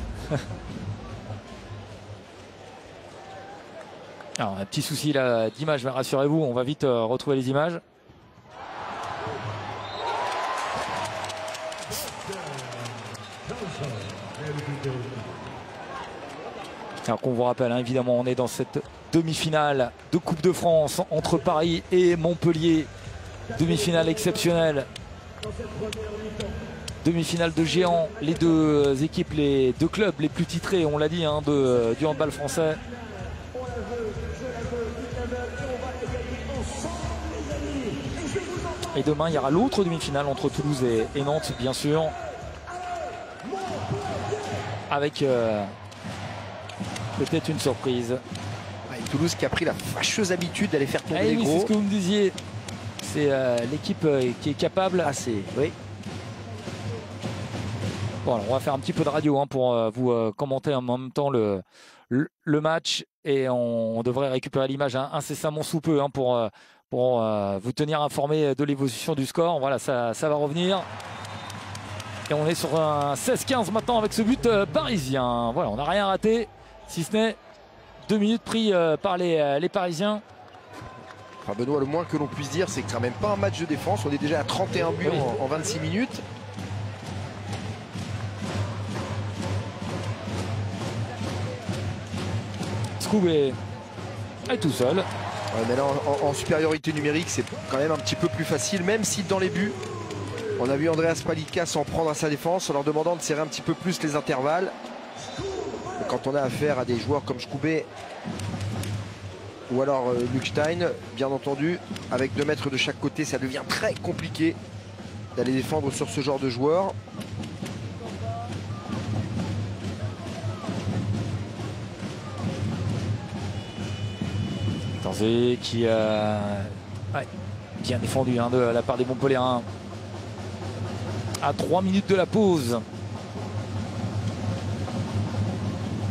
Alors un petit souci là d'image, mais rassurez-vous, on va vite euh, retrouver les images. Alors qu'on vous rappelle, hein, évidemment, on est dans cette demi-finale de Coupe de France entre Paris et Montpellier. Demi-finale exceptionnelle. Demi-finale de géants. Les deux équipes, les deux clubs les plus titrés, on l'a dit, hein, de, du handball français. Et demain, il y aura l'autre demi-finale entre Toulouse et, et Nantes, bien sûr. Avec euh, peut-être une surprise. Ouais, Toulouse qui a pris la fâcheuse habitude d'aller faire tourner ah, les oui, gros. C'est ce que vous me disiez. C'est euh, l'équipe euh, qui est capable. Ah, c'est, oui. Bon, alors on va faire un petit peu de radio hein, pour euh, vous euh, commenter en même temps le, le, le match. Et on, on devrait récupérer l'image hein, incessamment sous peu hein, pour, euh, pour euh, vous tenir informé de l'évolution du score. Voilà, ça, ça va revenir. Et on est sur un seize quinze maintenant avec ce but euh, parisien. Voilà, on n'a rien raté, si ce n'est deux minutes pris euh, par les, euh, les Parisiens. Enfin Benoît, le moins que l'on puisse dire, c'est que ce n'est même pas un match de défense. On est déjà à trente et un buts oui. en, en vingt-six minutes. Shkoubet est tout seul. Ouais, mais là, en, en, en supériorité numérique, c'est quand même un petit peu plus facile, même si dans les buts, on a vu Andreas Palicka s'en prendre à sa défense en leur demandant de serrer un petit peu plus les intervalles. Et quand on a affaire à des joueurs comme Shkoubet ou alors euh, Luc Steins, bien entendu, avec deux mètres de chaque côté, ça devient très compliqué d'aller défendre sur ce genre de joueurs. Tansi qui, euh, ouais, qui a défendu hein, de la part des Montpelliérains à trois minutes de la pause.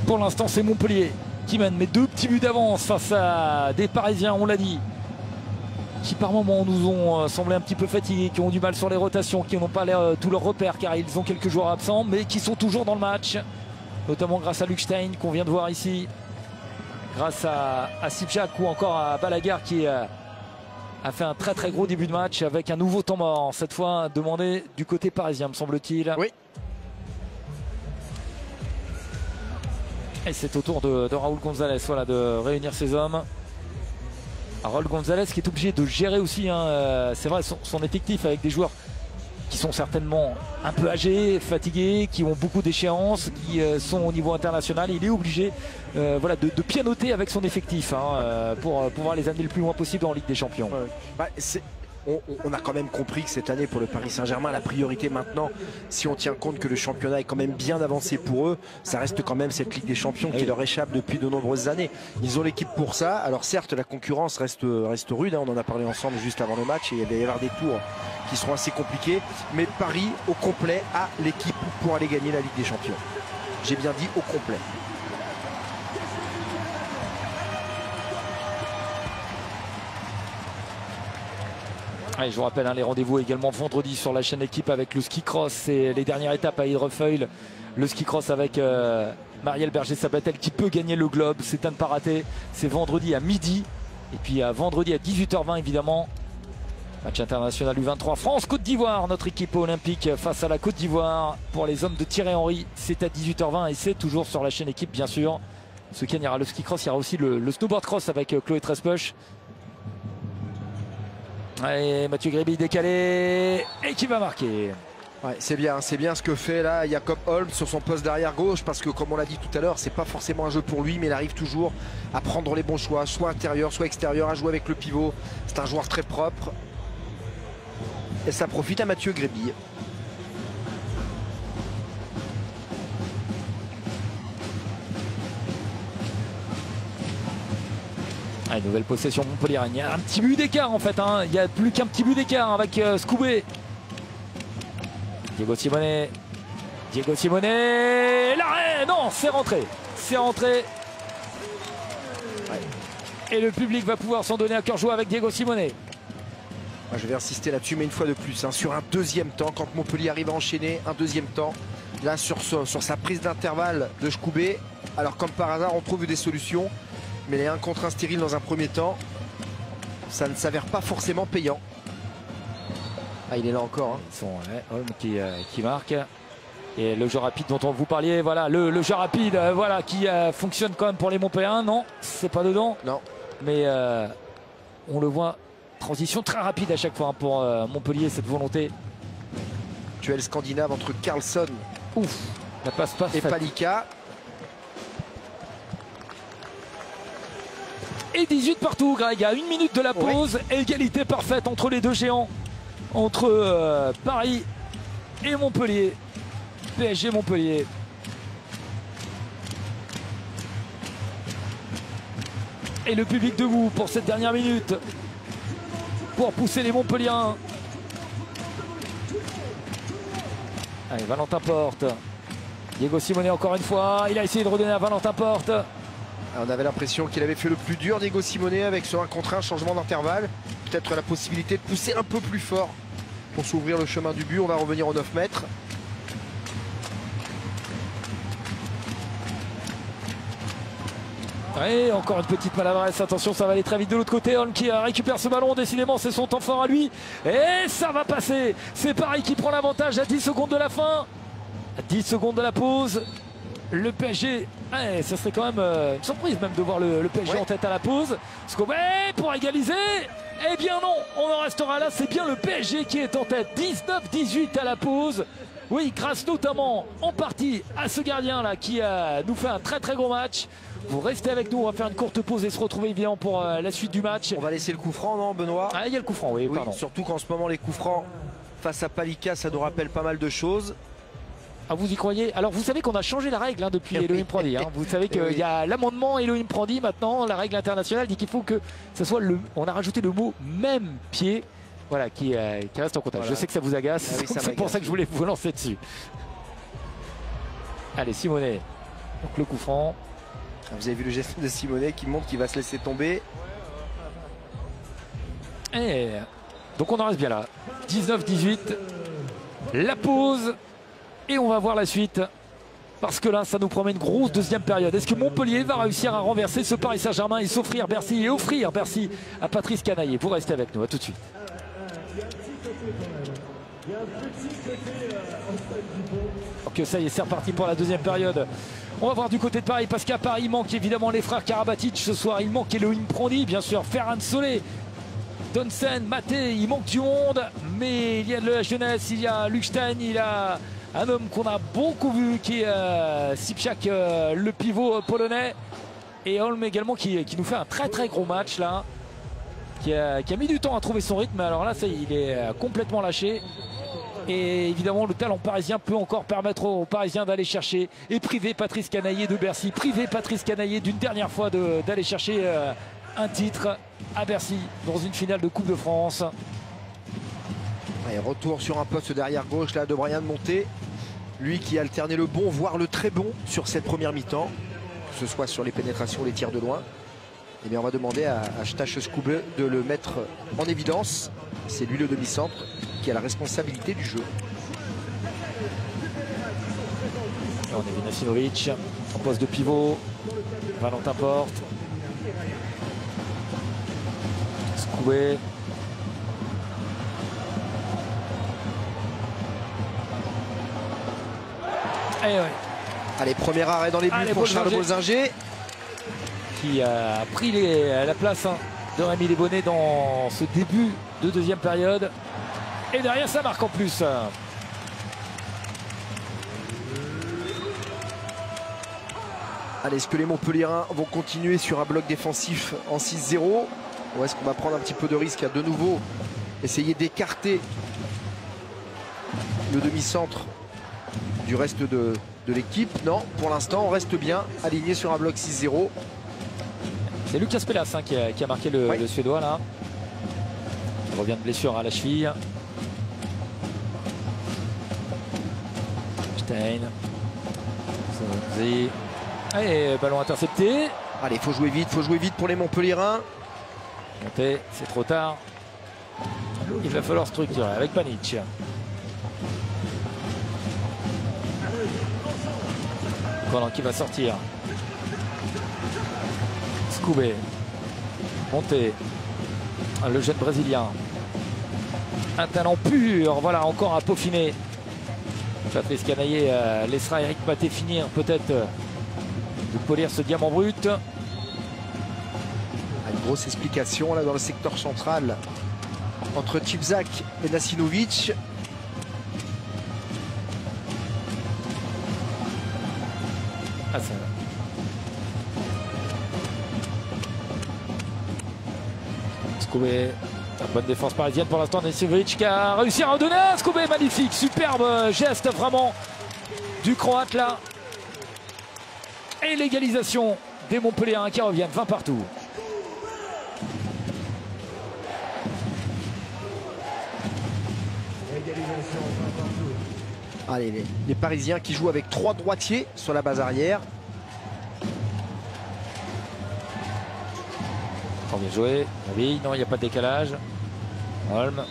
Pour l'instant, c'est Montpellier qui mène, mais deux petits buts d'avance face à des Parisiens, on l'a dit, qui par moments nous ont semblé un petit peu fatigués, qui ont du mal sur les rotations, qui n'ont pas euh, tous leurs repères car ils ont quelques joueurs absents, mais qui sont toujours dans le match, notamment grâce à Luc Steins qu'on vient de voir ici, grâce à, à Sipchak ou encore à Balaguer qui euh, a fait un très très gros début de match avec un nouveau temps mort, cette fois demandé du côté parisien me semble-t-il. Oui. Et c'est au tour de, de Raúl González voilà, de réunir ses hommes. Raúl González qui est obligé de gérer aussi, hein, c'est vrai, son, son effectif avec des joueurs qui sont certainement un peu âgés, fatigués, qui ont beaucoup d'échéances, qui euh, sont au niveau international. Il est obligé euh, voilà, de, de pianoter avec son effectif hein, euh, pour euh, pouvoir les amener le plus loin possible en Ligue des Champions. Ouais. Bah, c'est... On, on a quand même compris que cette année pour le Paris Saint-Germain, la priorité maintenant, si on tient compte que le championnat est quand même bien avancé pour eux, ça reste quand même cette Ligue des Champions qui leur échappe depuis de nombreuses années. Ils ont l'équipe pour ça, alors certes la concurrence reste, reste rude, hein, on en a parlé ensemble juste avant le match et il va y avoir des tours qui seront assez compliqués, mais Paris au complet a l'équipe pour aller gagner la Ligue des Champions. J'ai bien dit au complet. Et je vous rappelle hein, les rendez-vous également vendredi sur la chaîne équipe avec le ski cross et les dernières étapes à Hydrefeuille. Le ski cross avec euh, Marielle Berger-Sabatel qui peut gagner le globe, c'est à ne pas rater. C'est vendredi à midi et puis à vendredi à dix-huit heures vingt évidemment. Match international U vingt-trois France-Côte d'Ivoire, notre équipe olympique face à la Côte d'Ivoire. Pour les hommes de Thierry Henry, c'est à dix-huit heures vingt et c'est toujours sur la chaîne équipe bien sûr. Ce week-end il y aura le ski cross, il y aura aussi le, le snowboard cross avec Chloé Trespech. Et Mathieu Gréby décalé et qui va marquer. Ouais, c'est bien, c'est bien ce que fait là Jacob Holm sur son poste d'arrière gauche parce que comme on l'a dit tout à l'heure, c'est pas forcément un jeu pour lui mais il arrive toujours à prendre les bons choix, soit intérieur, soit extérieur, à jouer avec le pivot. C'est un joueur très propre et ça profite à Mathieu Gréby. Ah, nouvelle possession Montpellier. Il y a un petit but d'écart en fait. Hein. Il n'y a plus qu'un petit but d'écart avec euh, Shkoubet. Diego Simonet. Diego Simonet. L'arrêt. Non, c'est rentré. C'est rentré. Ouais. Et le public va pouvoir s'en donner à cœur joie avec Diego Simonet. Moi, je vais insister là-dessus, mais une fois de plus, hein, sur un deuxième temps, quand Montpellier arrive à enchaîner, un deuxième temps. Là, sur, ce, sur sa prise d'intervalle de Shkoubet. Alors, comme par hasard, on trouve des solutions. Mais les un contre un stérile dans un premier temps, ça ne s'avère pas forcément payant. Ah, il est là encore. Hein. Son Holm qui, euh, qui marque. Et le jeu rapide dont on vous parlait, voilà, le, le jeu rapide euh, voilà, qui euh, fonctionne quand même pour les Montpelliérains. Non, c'est pas dedans. Non. Mais euh, on le voit, transition très rapide à chaque fois hein, pour euh, Montpellier, cette volonté. Duel scandinave entre Carlson Ouf, la passe passe et Palicka. Et dix-huit partout, Greg, à une minute de la pause. Oui. Égalité parfaite entre les deux géants, entre euh, Paris et Montpellier. P S G Montpellier. Et le public debout pour cette dernière minute, pour pousser les Montpelliérains. Allez, Valentin Porte. Diego Simonet encore une fois. Il a essayé de redonner à Valentin Porte. On avait l'impression qu'il avait fait le plus dur, Diego Simonet, avec sur un contre un, changement d'intervalle. Peut-être la possibilité de pousser un peu plus fort pour s'ouvrir le chemin du but. On va revenir aux neuf mètres. Et encore une petite maladresse, attention, ça va aller très vite de l'autre côté. Holm qui récupère ce ballon, décidément c'est son temps fort à lui. Et ça va passer, c'est Paris qui prend l'avantage à dix secondes de la fin. À dix secondes de la pause, le P S G, ouais, ça serait quand même euh, une surprise même de voir le, le P S G ouais. en tête à la pause. Shkoubet pour égaliser, eh bien non, on en restera là, c'est bien le P S G qui est en tête. dix-neuf dix-huit à la pause. Oui, grâce notamment en partie à ce gardien-là qui euh, nous fait un très très gros match. Vous restez avec nous, on va faire une courte pause et se retrouver évidemment pour euh, la suite du match. On va laisser le coup franc, non Benoît? Ah, il y a le coup franc, oui, oui pardon. Surtout qu'en ce moment, les coups francs face à Palicka, ça nous rappelle pas mal de choses. Ah, vous y croyez? Alors vous savez qu'on a changé la règle hein, depuis oui. Elohim Prandi. Hein. Vous savez qu'il oui. y a l'amendement Elohim Prandi maintenant, la règle internationale dit qu'il faut que ça soit le... On a rajouté le mot même pied. Voilà, qui, euh, qui reste en contact. Voilà. Je sais que ça vous agace, ah oui, c'est pour ça que je voulais vous lancer dessus. Allez, Simonet, donc le coup franc. Vous avez vu le geste de Simonet qui montre qu'il va se laisser tomber. Et donc on en reste bien là. dix-neuf dix-huit, la pause, et on va voir la suite. Parce que là, ça nous promet une grosse deuxième période. Est-ce que Montpellier va réussir à renverser ce Paris Saint-Germain et s'offrir Bercy et offrir Bercy à Patrice Canayer? Vous restez avec nous, à tout de suite. Ok, ça y est, c'est reparti pour la deuxième période. On va voir du côté de Paris, parce qu'à Paris, il manque évidemment les frères Karabatić ce soir. Il manque Elohim Prandi, bien sûr, Ferran Solé, Tonsen, Maté, il manque du monde. Mais il y a de la jeunesse, il y a Luc Steins, il y a un homme qu'on a beaucoup vu, qui est euh, Sipchak, euh, le pivot polonais. Et Holm également, qui, qui nous fait un très très gros match là. Qui a, qui a mis du temps à trouver son rythme. Alors là, ça, il est complètement lâché. Et évidemment, le talent parisien peut encore permettre aux Parisiens d'aller chercher et priver Patrice Canayer de Bercy. Priver Patrice Canayer d'une dernière fois d'aller de, chercher euh, un titre à Bercy dans une finale de Coupe de France. Et retour sur un poste derrière gauche là de Brian Monte. Lui qui a alterné le bon, voire le très bon sur cette première mi-temps. Que ce soit sur les pénétrations, les tirs de loin. Eh bien, on va demander à, à Shkoubet de le mettre en évidence. C'est lui le demi-centre qui a la responsabilité du jeu. Et on a Vinasinovic en poste de pivot. Valentin Porte. Shkoubet. Allez, ouais. Allez, premier arrêt dans les buts. Allez, pour Charles Bolzinger, qui a pris les, la place hein, de Rémi Desbonnet dans ce début de deuxième période. Et derrière, ça marque en plus. Allez, est-ce que les Montpelliérains vont continuer sur un bloc défensif en six zéro? Ou est-ce qu'on va prendre un petit peu de risque à de nouveau essayer d'écarter le demi-centre du reste de, de l'équipe? Non, pour l'instant, on reste bien aligné sur un bloc six zéro. C'est Lucas Pelas hein, qui, a, qui a marqué le, oui. le Suédois là. Il revient de blessure à la cheville. Stein. Allez, ballon intercepté. Allez, il faut jouer vite, faut jouer vite pour les Montpelliérains. Montez, c'est trop tard. Il va falloir structurer avec Panić. Voilà qui va sortir. Shkoubet, Monté, le jeune brésilien, un talent pur, voilà encore à peaufiner. Patrice Canayer euh, laissera Eric Maté finir peut-être euh, de polir ce diamant brut. Une grosse explication là dans le secteur central entre Tipzak et Nasinovic. Ah, ça va. Shkoubet, bonne défense parisienne pour l'instant. Nesimovic qui a réussi à redonner à Shkoubet, magnifique, superbe geste vraiment du Croate là. Et l'égalisation des Montpelliérains qui reviennent vingt partout. Allez, les, les Parisiens qui jouent avec trois droitiers sur la base arrière. Très bien joué. Oui, non, il n'y a pas de décalage. Holm.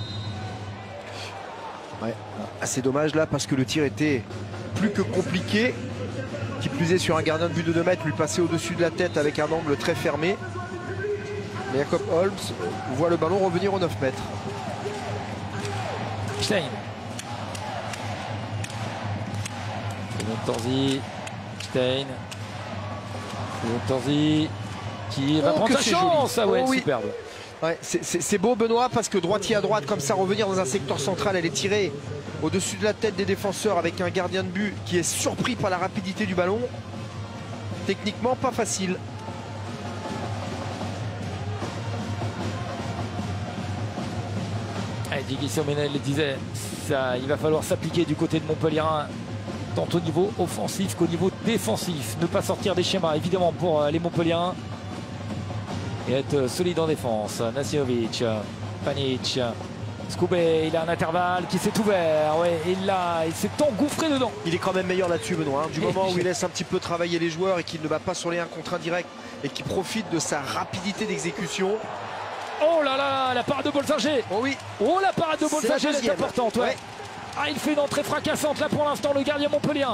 Ouais, assez dommage là parce que le tir était plus que compliqué. Qui plus est sur un gardien de but de deux mètres, lui passer au-dessus de la tête avec un angle très fermé. Mais Jacob Holm voit le ballon revenir aux neuf mètres. Stein. Tansi. Stein. Tansi. Qui va oh, prendre sa chance. Ah ouais, oh, oui. Superbe. Ouais, c'est beau Benoît parce que droitier à droite comme ça revenir dans un secteur central, elle est tirée au-dessus de la tête des défenseurs avec un gardien de but qui est surpris par la rapidité du ballon. Techniquement pas facile. Diego Simonet le disait, ça, il va falloir s'appliquer du côté de Montpellier, tant au niveau offensif qu'au niveau défensif. Ne pas sortir des schémas évidemment pour les Montpellierains. Et être solide en défense. Nasiovic, Panić, Shkoubet, il a un intervalle qui s'est ouvert. Ouais, et là, il s'est engouffré dedans. Il est quand même meilleur là-dessus, Benoît. Hein. Du moment où il laisse un petit peu travailler les joueurs et qu'il ne va pas sur les un contre un direct et qu'il profite de sa rapidité d'exécution. Oh là là, la parade de Bolzinger. Oh oui. Oh, la parade de Bolzinger est, est importante. Ouais. Ouais. Ah, il fait une entrée fracassante là pour l'instant, le gardien Montpellier.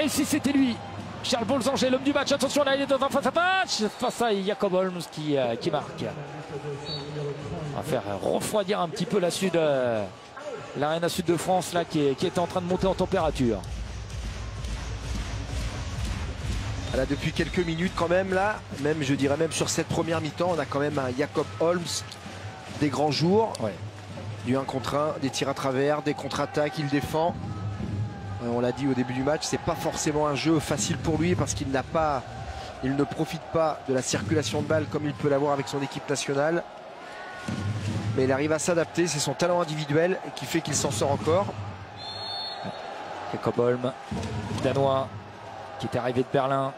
Et si c'était lui, Charles Bolzinger, l'homme du match. Attention, là, il est dans un face-à-face face à Jacob Holm qui, euh, qui marque. On va faire refroidir un petit peu la sud, euh, l'arène à sud de France là, qui, est, qui est en train de monter en température. Là, depuis quelques minutes quand même là, même je dirais même sur cette première mi-temps, on a quand même un Jacob Holm des grands jours, ouais. Du un contre un, des tirs à travers, des contre-attaques, il défend. On l'a dit au début du match, c'est pas forcément un jeu facile pour lui parce qu'il n'a pas, il ne profite pas de la circulation de balles comme il peut l'avoir avec son équipe nationale. Mais il arrive à s'adapter, c'est son talent individuel qui fait qu'il s'en sort encore. Jacob Holm, danois, qui est arrivé de Berlin.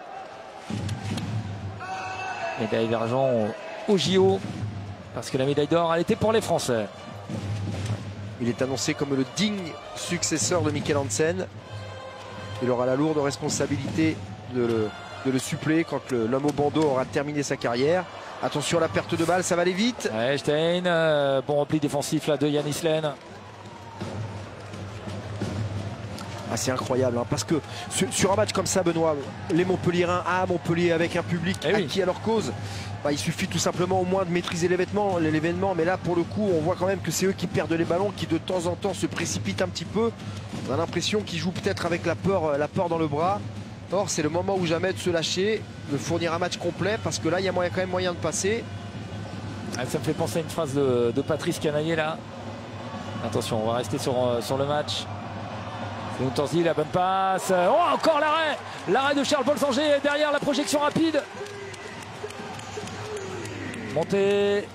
Médaille d'argent au J O parce que la médaille d'or elle était pour les Français. Il est annoncé comme le digne successeur de Mikkel Hansen. Il aura la lourde responsabilité de le, de le suppléer quand l'homme au bandeau aura terminé sa carrière. Attention à la perte de balle, ça va aller vite. Ouais, Stein, euh, bon repli défensif là de Yanis Lenne. Ah, c'est incroyable, hein, parce que sur, sur un match comme ça, Benoît, les Montpelliérains à Montpellier avec un public eh acquis oui. à leur cause, bah, il suffit tout simplement au moins de maîtriser l'événement. Mais là, pour le coup, on voit quand même que c'est eux qui perdent les ballons, qui de temps en temps se précipitent un petit peu. On a l'impression qu'ils jouent peut-être avec la peur, la peur dans le bras. Or, c'est le moment ou jamais de se lâcher, de fournir un match complet, parce que là, il y a moyen, quand même moyen de passer. Ah, ça me fait penser à une phrase de, de Patrice Canayer, là. Attention, on va rester sur, euh, sur le match. Tonsen, la bonne passe. Oh, encore l'arrêt. L'arrêt de Charles Bolzinger derrière la projection rapide. Monté.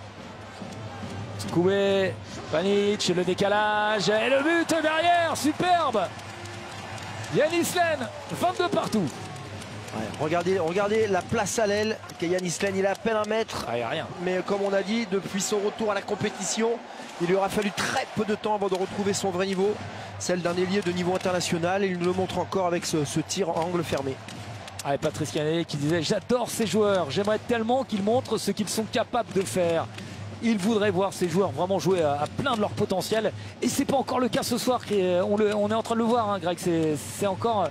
Shkoubet. Panić. Le décalage. Et le but derrière. Superbe. Yanis Lenne. vingt-deux partout. Ouais, regardez, regardez la place à l'aile. Yanis Lenne, il a à peine un mètre. Ah, il n'y a rien. Mais comme on a dit, depuis son retour à la compétition, il lui aura fallu très peu de temps avant de retrouver son vrai niveau. Celle d'un ailier de niveau international. Et il nous le montre encore avec ce, ce tir angle fermé. Ah, et Patrice Canayer qui disait « J'adore ces joueurs. J'aimerais tellement qu'ils montrent ce qu'ils sont capables de faire. » Il voudrait voir ces joueurs vraiment jouer à, à plein de leur potentiel. Et c'est pas encore le cas ce soir. On, le, on est en train de le voir, hein, Greg. C'est encore...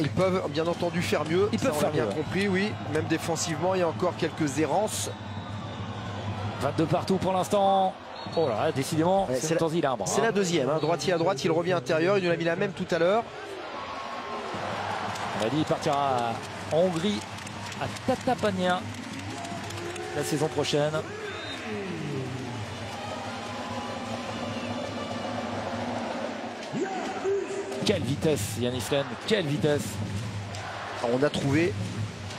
Ils peuvent bien entendu faire mieux. Ils peuvent ça, on faire bien mieux. Compris, oui. Même défensivement, il y a encore quelques errances. vingt-deux partout pour l'instant. Oh là, décidément, ouais, c'est la, hein. la deuxième. Hein. Droitier à droite, il revient intérieur. Il nous l'a mis la même tout à l'heure. On a dit, il partira en Hongrie, à Tatapania, la saison prochaine. Quelle vitesse, Yanis Lenne, quelle vitesse. On a trouvé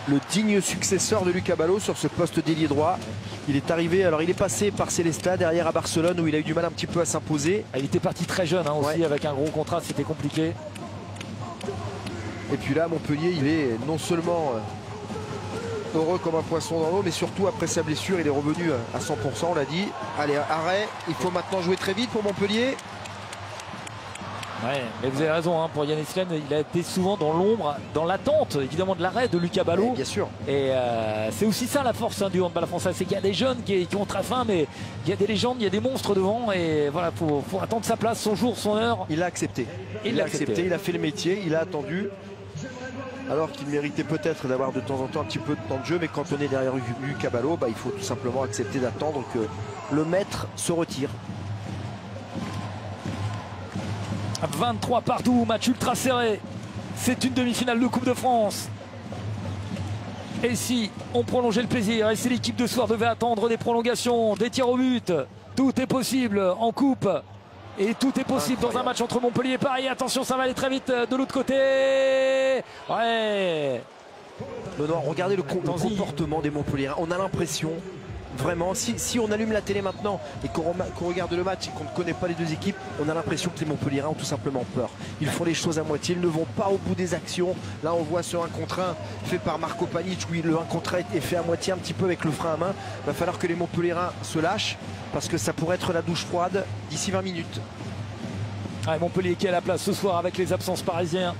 le digne successeur de Lucas Ballot sur ce poste d'ailier droit. Il est arrivé, alors il est passé par Célesta derrière à Barcelone où il a eu du mal un petit peu à s'imposer. Il était parti très jeune hein, aussi, ouais. Avec un gros contrat, c'était compliqué. Et puis là, Montpellier, il est non seulement heureux comme un poisson dans l'eau, mais surtout après sa blessure, il est revenu à cent pour cent, on l'a dit. Allez, arrêt, il faut maintenant jouer très vite pour Montpellier. Ouais, mais vous avez raison, hein, pour Yanis Lenne, il a été souvent dans l'ombre, dans l'attente évidemment de l'arrêt de Lucas Ballot. Bien sûr. Et euh, c'est aussi ça la force hein, du handball français, c'est qu'il y a des jeunes qui, qui ont très faim, mais il y a des légendes, il y a des monstres devant, et voilà, il faut, faut attendre sa place, son jour, son heure. Il a accepté. Il, il a accepté. accepté, il a fait le métier, il a attendu. Alors qu'il méritait peut-être d'avoir de temps en temps un petit peu de temps de jeu, mais quand on est derrière Lucas Ballot, bah, il faut tout simplement accepter d'attendre que le maître se retire. vingt-trois partout, match ultra serré. C'est une demi-finale de Coupe de France. Et si on prolongeait le plaisir, et si l'équipe de soir devait attendre des prolongations, des tirs au but, tout est possible en coupe. Et tout est possible incroyable dans un match entre Montpellier et Paris. Attention, ça va aller très vite de l'autre côté. Ouais. Benoît, regardez le, co le comportement des Montpelliers. On a l'impression, vraiment, si, si on allume la télé maintenant et qu'on qu regarde le match et qu'on ne connaît pas les deux équipes, on a l'impression que les Montpellierains ont tout simplement peur. Ils font les choses à moitié, ils ne vont pas au bout des actions. Là, on voit ce un contre un fait par Marko Panić, où le un contre un est fait à moitié un petit peu avec le frein à main. Il va falloir que les Montpellierains se lâchent, parce que ça pourrait être la douche froide d'ici vingt minutes. Ah, Montpellier qui est à la place ce soir avec les absences parisiennes.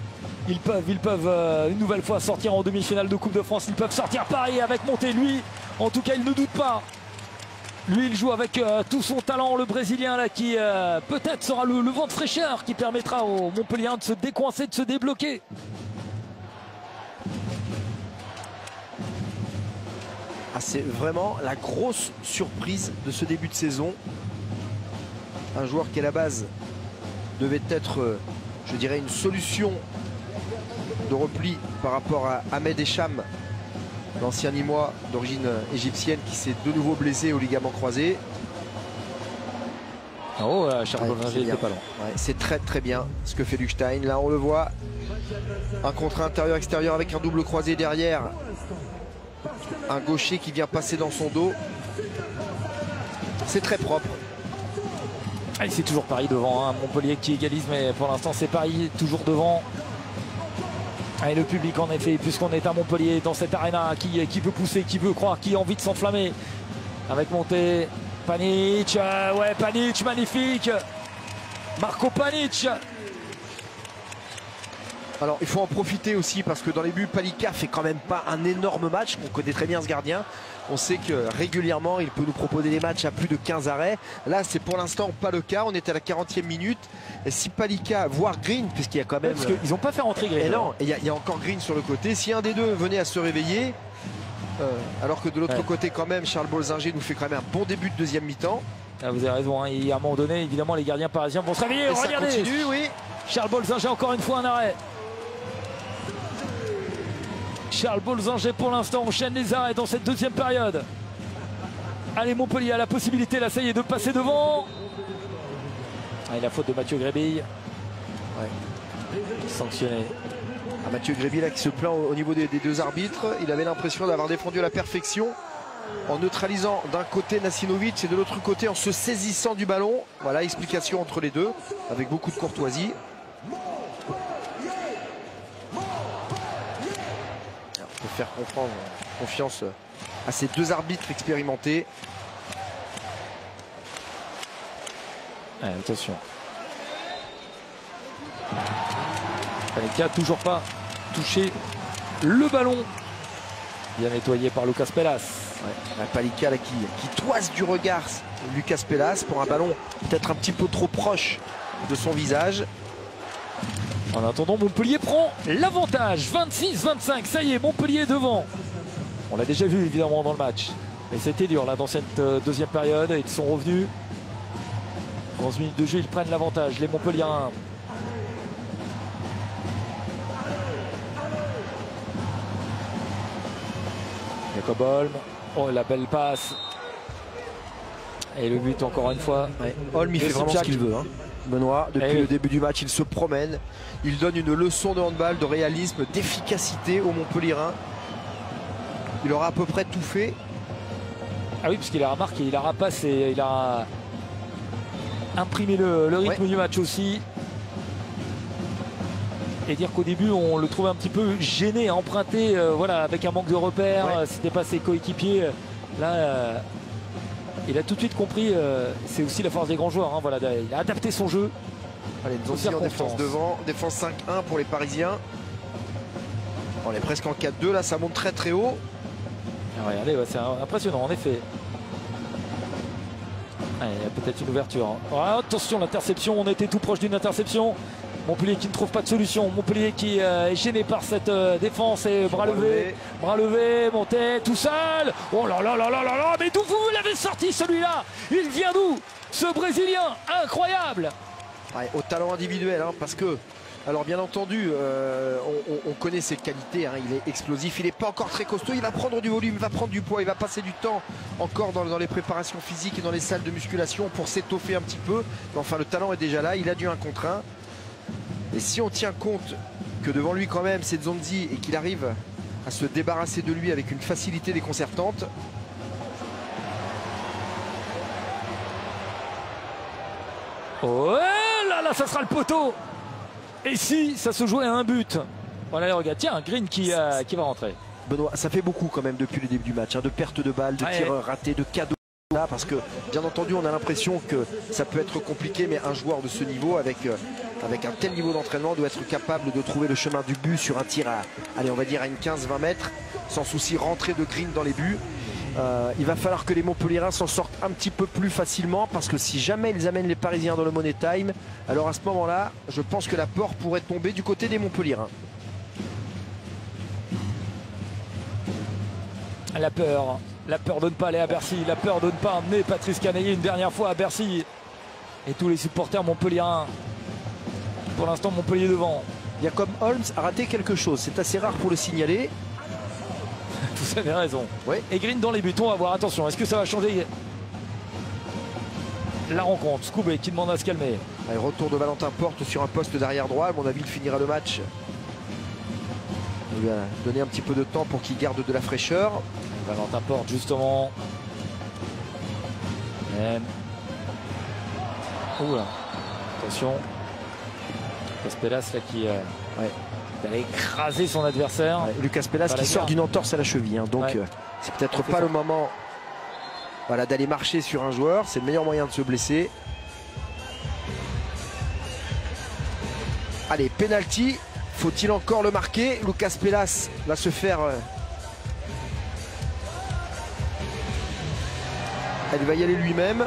Ils peuvent, ils peuvent euh, une nouvelle fois sortir en demi-finale de Coupe de France. Ils peuvent sortir Paris avec Monte. Lui, en tout cas, il ne doute pas. Lui, il joue avec euh, tout son talent, le Brésilien, là, qui euh, peut-être sera le, le vent de fraîcheur qui permettra aux Montpellier de se décoincer, de se débloquer. Ah, c'est vraiment la grosse surprise de ce début de saison. Un joueur qui, à la base, devait être, je dirais, une solution de repli par rapport à Ahmed Echam, l'ancien Nîmois d'origine égyptienne, qui s'est de nouveau blessé au ligament croisé. Oh, là, Charles Bolzinger n'était pas loin. Ouais, c'est très très bien ce que fait Luc Steins. Là, on le voit. Un contre intérieur-extérieur avec un double croisé derrière. Un gaucher qui vient passer dans son dos. C'est très propre. Allez, c'est toujours Paris devant. Hein. Montpellier qui égalise, mais pour l'instant, c'est Paris toujours devant. Et le public, en effet, puisqu'on est à Montpellier dans cette arena, qui, qui veut pousser, qui veut croire, qui a envie de s'enflammer. Avec Monté, Panić, euh, ouais, Panić, magnifique. Marko Panić. Alors, il faut en profiter aussi parce que dans les buts, Palicka fait quand même pas un énorme match. On connaît très bien ce gardien. On sait que régulièrement, il peut nous proposer des matchs à plus de quinze arrêts. Là, c'est pour l'instant pas le cas. On est à la quarantième minute. Et si Palicka, voire Green, puisqu'il y a quand même... Parce qu'ils n'ont pas fait rentrer Green. Et non, il y, y a encore Green sur le côté. Si un des deux venait à se réveiller, euh, alors que de l'autre ouais. côté, quand même, Charles Bolzinger nous fait quand même un bon début de deuxième mi-temps. Ah, vous avez raison. Hein. Et à un moment donné, évidemment, les gardiens parisiens vont se réveiller. Et regardez, ça continue, oui. Charles Bolzinger, encore une fois, un arrêt. Charles Bolzinger pour l'instant enchaîne les arrêts dans cette deuxième période. Allez, Montpellier a la possibilité là, ça y est, de passer devant. Ah, et la faute de Mathieu Gréby. Ouais. Sanctionné. Ah, Mathieu Gréby là qui se plaint au, au niveau des, des deux arbitres. Il avait l'impression d'avoir défendu à la perfection en neutralisant d'un côté Nasinovic et de l'autre côté en se saisissant du ballon. Voilà, explication entre les deux avec beaucoup de courtoisie. Pour faire comprendre, confiance à ces deux arbitres expérimentés. Allez, attention. Palicka toujours pas touché le ballon. Bien nettoyé par Lucas Pelas. Ouais, Palicka là, qui, qui toise du regard Lucas Pelas pour un ballon peut-être un petit peu trop proche de son visage. En attendant, Montpellier prend l'avantage. vingt-six vingt-cinq, ça y est, Montpellier devant. On l'a déjà vu évidemment dans le match. Mais c'était dur là dans cette euh, deuxième période. Ils sont revenus. onze minutes de jeu, ils prennent l'avantage. Les Montpellierains. Jacob Holm. Oh, la belle passe. Et le but encore une fois. Ouais. Holm, il fait vraiment ce qu'il veut. Hein. Benoît, depuis oui. le début du match, il se promène. Il donne une leçon de handball, de réalisme, d'efficacité au Montpellierain. Il aura à peu près tout fait. Ah oui, parce qu'il a remarqué, il aura passé, il a imprimé le, le rythme ouais. du match aussi. et dire qu'au début on le trouvait un petit peu gêné à emprunter, euh, voilà, avec un manque de repères, ouais. C'était pas ses coéquipiers. Là, euh, il a tout de suite compris, euh, c'est aussi la force des grands joueurs, hein, voilà, il a adapté son jeu. Allez, nous aussi en défense devant, défense cinq un pour les Parisiens. On est presque en quatre deux, là ça monte très très haut. Ah, regardez, ouais, c'est impressionnant en effet. Ah, il y a peut-être une ouverture. Hein. Oh, attention, l'interception, on était tout proche d'une interception. Montpellier qui ne trouve pas de solution. Montpellier qui euh, est gêné par cette euh, défense et bras levé, bras levé, Monté, tout seul. Oh là là là là là là, mais d'où vous l'avez sorti celui-là? Il vient d'où ce Brésilien? Incroyable. Ouais, au talent individuel, hein, parce que, alors bien entendu, euh, on, on connaît ses qualités, hein, il est explosif, il n'est pas encore très costaud, il va prendre du volume, il va prendre du poids, il va passer du temps encore dans, dans les préparations physiques et dans les salles de musculation pour s'étoffer un petit peu. Mais enfin, le talent est déjà là, il a du un contre un. Et si on tient compte que devant lui quand même c'est Zonzi et qu'il arrive à se débarrasser de lui avec une facilité déconcertante. Oh là là, ça sera le poteau. Et si ça se jouait à un but? Voilà les regards, tiens, Green qui, euh, qui va rentrer. Benoît, ça fait beaucoup quand même depuis le début du match, hein, de pertes de balles, de ouais. tirs ratés, de cadeaux. Là, parce que bien entendu on a l'impression que ça peut être compliqué, mais un joueur de ce niveau avec, euh, avec un tel niveau d'entraînement doit être capable de trouver le chemin du but sur un tir à, allez, on va dire à une quinze vingt mètres, sans souci, rentrer de Green dans les buts. Euh, il va falloir que les Montpelliérains s'en sortent un petit peu plus facilement, parce que si jamais ils amènent les Parisiens dans le Money Time, alors à ce moment-là je pense que la porte pourrait tomber du côté des Montpelliérains. La peur, la peur de ne pas aller à Bercy, la peur de ne pas emmener Patrice Canayer une dernière fois à Bercy. Et tous les supporters montpelliérains. Pour l'instant, Montpellier devant. Jacob Holm a raté quelque chose, c'est assez rare pour le signaler. Vous avez raison. Oui. Et Green dans les buts, on va voir, attention, est-ce que ça va changer la rencontre? Shkoubet qui demande à se calmer. Allez, retour de Valentin Porte sur un poste d'arrière droit, à mon avis il finira le match. On lui a donné un petit peu de temps pour qu'il garde de la fraîcheur. Valentin Porte justement. Et... Ouh là. Attention. Lucas Pelas là qui euh... ouais. il allait écraser son adversaire. Ouais. Lucas Pelas Balaguer. Qui sort d'une entorse à la cheville. Hein. Donc ouais. euh, c'est peut-être pas ça. Le moment voilà, d'aller marcher sur un joueur. C'est le meilleur moyen de se blesser. Allez, penalty. Faut-il encore le marquer? Lucas Pelas va se faire... Euh... Elle va y aller lui-même.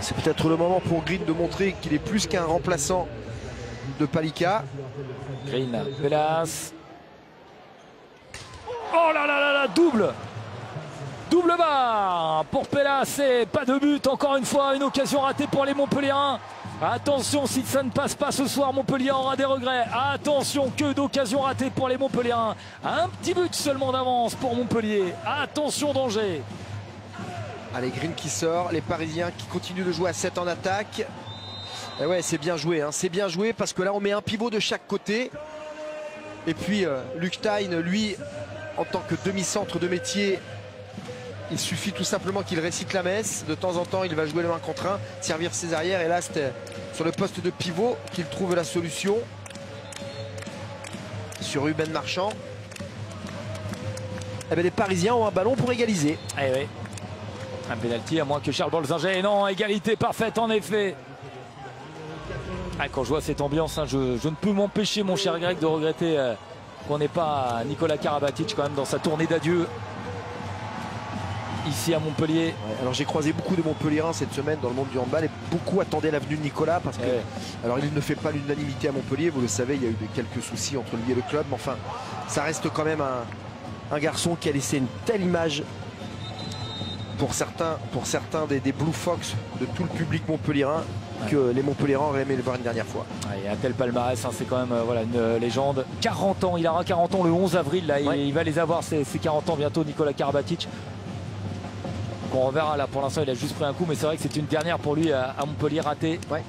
C'est peut-être le moment pour Green de montrer qu'il est plus qu'un remplaçant de Palicka. Green, Pelas. Oh là là là là, double Double barre pour Pelas et pas de but. Encore une fois, une occasion ratée pour les Montpelliérains. Attention, si ça ne passe pas ce soir, Montpellier aura des regrets. Attention, que d'occasions ratées pour les Montpelliérains. Un petit but seulement d'avance pour Montpellier. Attention, danger. Allez, Green qui sort, les Parisiens qui continuent de jouer à sept en attaque. Et ouais, c'est bien joué, hein. C'est bien joué parce que là, on met un pivot de chaque côté. Et puis, euh, Luc Steins, lui, en tant que demi-centre de métier, il suffit tout simplement qu'il récite la messe. De temps en temps, il va jouer le un contre un, servir ses arrières. Et là, c'était sur le poste de pivot qu'il trouve la solution. Sur Rubén Marchand. Eh bien, les Parisiens ont un ballon pour égaliser. Eh oui. Un pénalty à moins que Charles Bolzinger. Et non, égalité parfaite en effet. Ah, quand je vois cette ambiance, hein, je, je ne peux m'empêcher, mon cher Greg, de regretter euh, qu'on n'ait pas Nikola Karabatić quand même dans sa tournée d'adieu ici à Montpellier. Ouais, alors j'ai croisé beaucoup de Montpelliérains cette semaine dans le monde du handball et beaucoup attendaient l'avenue de Nicolas parce que ouais. alors il ne fait pas l'unanimité à Montpellier, vous le savez, il y a eu quelques soucis entre lui et le club, mais enfin ça reste quand même un, un garçon qui a laissé une telle image. Pour certains, pour certains des, des Blue Fox de tout le public montpelliérain ouais. que les Montpelliérains auraient aimé le voir une dernière fois. Ouais, il a un tel palmarès, hein, c'est quand même euh, voilà, une euh, légende. quarante ans, il aura quarante ans le onze avril, là, ouais. il, il va les avoir ces quarante ans bientôt, Nikola Karabatić. Qu'on reverra là, pour l'instant il a juste pris un coup, mais c'est vrai que c'est une dernière pour lui à, à Montpellier ratée. Ouais.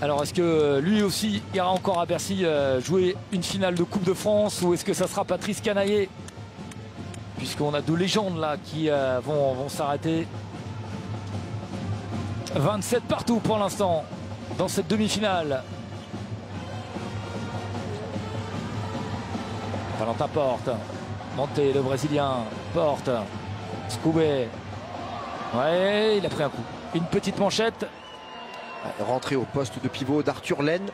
Alors est-ce que lui aussi ira encore à Bercy euh, jouer une finale de Coupe de France ou est-ce que ça sera Patrice Canayer ? Puisqu'on a deux légendes là qui euh, vont, vont s'arrêter. vingt-sept partout pour l'instant dans cette demi-finale. Valentin Porte. Monte, le Brésilien. Porte. Shkoubet. Ouais, il a pris un coup. Une petite manchette. Rentré au poste de pivot d'Arthur Lenne.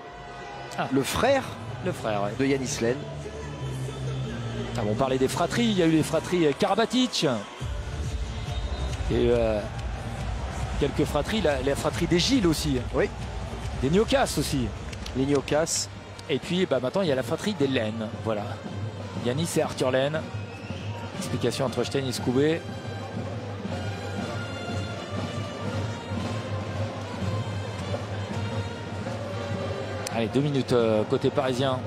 Ah. Le frère, le frère ouais. de Yanis Lenne. Ah, on parlait des fratries. Il y a eu les fratries Karabatić. Et euh, quelques fratries. La, la fratrie des Gilles aussi. Oui. Des Niocas aussi. Les Niocas. Et puis bah, maintenant il y a la fratrie des Lenne. Voilà. Yanis et Arthur Lenne. Explication entre Steins et Shkoubet. Allez, deux minutes euh, côté parisien.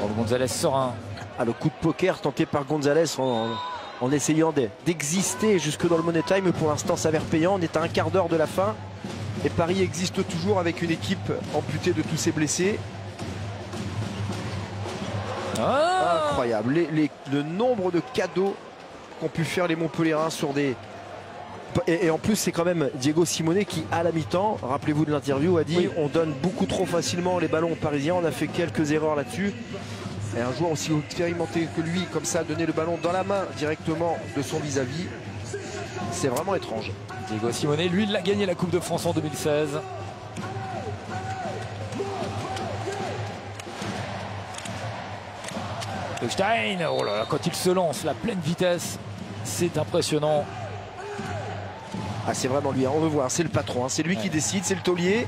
Raúl González serein. Ah, le coup de poker tenté par González en, en essayant d'exister jusque dans le Money Time. Pour l'instant, ça s'avère payant. On est à un quart d'heure de la fin. Et Paris existe toujours avec une équipe amputée de tous ses blessés. Ah incroyable. Les, les, le nombre de cadeaux qu'ont pu faire les Montpelliérains sur des... Et, et en plus, c'est quand même Diego Simonet qui, à la mi-temps, rappelez-vous de l'interview, a dit oui. on donne beaucoup trop facilement les ballons aux Parisiens. On a fait quelques erreurs là-dessus. Et un joueur aussi expérimenté que lui, comme ça, donner le ballon dans la main directement de son vis-à-vis, c'est vraiment étrange. Diego Simonet, lui, il a gagné la Coupe de France en deux mille seize. Luc Steins, oh là là, quand il se lance, la pleine vitesse, c'est impressionnant. Ah, c'est vraiment lui, hein. On veut voir, c'est le patron, hein. C'est lui ouais. qui décide, c'est le taulier.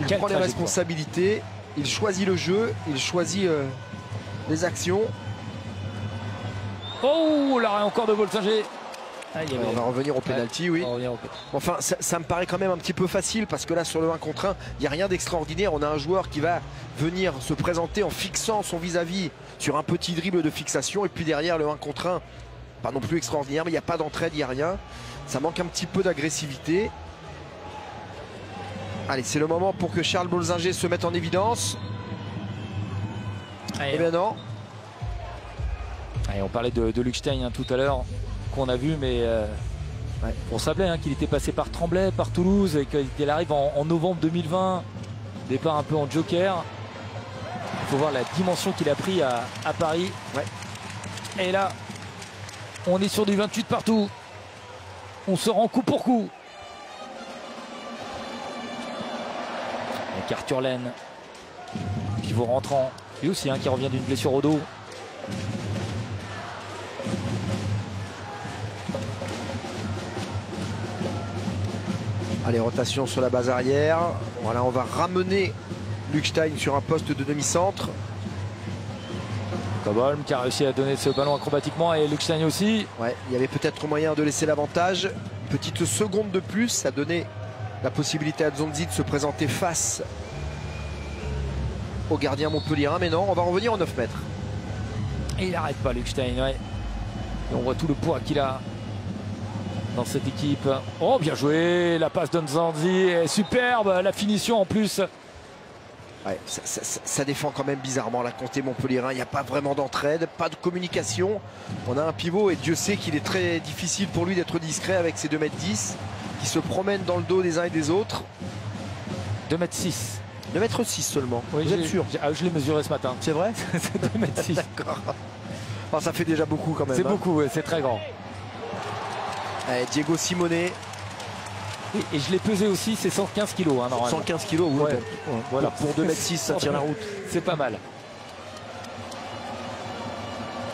Il Quelle prend les responsabilités, quoi. Il choisit le jeu, il choisit euh, les actions. Oh, l'arrêt encore de Bolzinger. Ah, il y avait... On va revenir au pénalty, ouais. oui. On revient au... Enfin, ça, ça me paraît quand même un petit peu facile parce que là, sur le un contre un, il n'y a rien d'extraordinaire. On a un joueur qui va venir se présenter en fixant son vis-à-vis sur un petit dribble de fixation. Et puis derrière, le un contre un, pas non plus extraordinaire, mais il n'y a pas d'entraide, il n'y a rien. Ça manque un petit peu d'agressivité. Allez, c'est le moment pour que Charles Bolzinger se mette en évidence. Allez, eh bien non. Allez, on parlait de, de Luc Steins hein, tout à l'heure, qu'on a vu, mais euh, ouais. on savait hein, qu'il était passé par Tremblay, par Toulouse, et qu'il arrive en, en novembre deux mille vingt. Départ un peu en joker. Il faut voir la dimension qu'il a pris à, à Paris. Ouais. Et là, on est sur du vingt-huit partout. On se rend coup pour coup. Avec Arthur Lenne. Pivot rentrant. Lui aussi hein, qui revient d'une blessure au dos. Allez, rotation sur la base arrière. Voilà, on va ramener Luc Steins sur un poste de demi-centre. Holm qui a réussi à donner ce ballon acrobatiquement et Luc Steins aussi. Ouais, il y avait peut-être moyen de laisser l'avantage. Petite seconde de plus, ça donnait la possibilité à Zonzi de se présenter face au gardien montpelliérain. Mais non, on va revenir en neuf mètres. Et il n'arrête pas Luc Steins, ouais. Et on voit tout le poids qu'il a dans cette équipe. Oh, bien joué, la passe d'Nzonzi est superbe, la finition en plus. Ouais, ça, ça, ça, ça défend quand même bizarrement la comté montpelliérain. Il n'y a pas vraiment d'entraide, pas de communication. On a un pivot et Dieu sait qu'il est très difficile pour lui d'être discret avec ses deux mètres dix qui se promènent dans le dos des uns et des autres. deux mètres six. deux mètres six seulement. Oui, vous êtes sûr? Ah, je l'ai mesuré ce matin. C'est vrai? C'est deux mètres six. D'accord. Enfin, ça fait déjà beaucoup quand même. C'est hein. beaucoup, ouais, c'est très grand. Allez, Diego Simonet. Et je l'ai pesé aussi, c'est cent quinze kilos. Hein, cent quinze kilos, vous ouais. voilà. Pour deux mètres six, ça tient la route. C'est pas mal.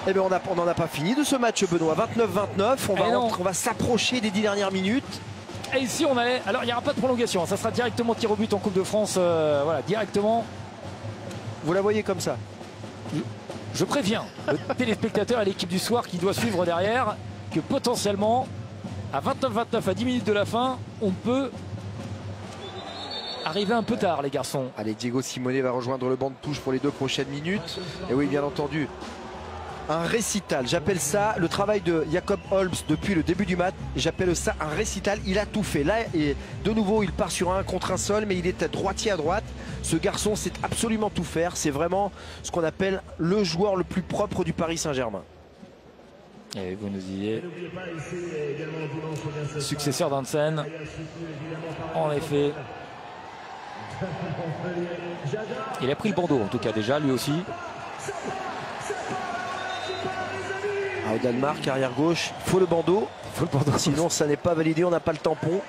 Eh bien, on n'en a pas fini de ce match, Benoît. vingt-neuf vingt-neuf, on va, on va s'approcher des dix dernières minutes. Et ici, on allait. Alors, il n'y aura pas de prolongation. Ça sera directement tir au but en Coupe de France. Euh, voilà, directement. Vous la voyez comme ça? Je, je préviens le téléspectateur et l'équipe du soir qui doit suivre derrière que potentiellement. À vingt-neuf vingt-neuf, à dix minutes de la fin, on peut arriver un peu tard, les garçons. Allez, Diego Simonet va rejoindre le banc de touche pour les deux prochaines minutes. Et oui, bien entendu, un récital. J'appelle ça le travail de Jacob Holm depuis le début du match. J'appelle ça un récital. Il a tout fait. Là, et de nouveau, il part sur un contre un seul, mais il est à droitier à droite. Ce garçon sait absolument tout faire. C'est vraiment ce qu'on appelle le joueur le plus propre du Paris Saint-Germain. Et vous nous disiez, successeur d'Hansen, en effet. Il a pris le bandeau en tout cas déjà, lui aussi. Au Danemark, arrière gauche, il faut le bandeau. Faut le bandeau. Sinon ça n'est pas validé, on n'a pas le tampon.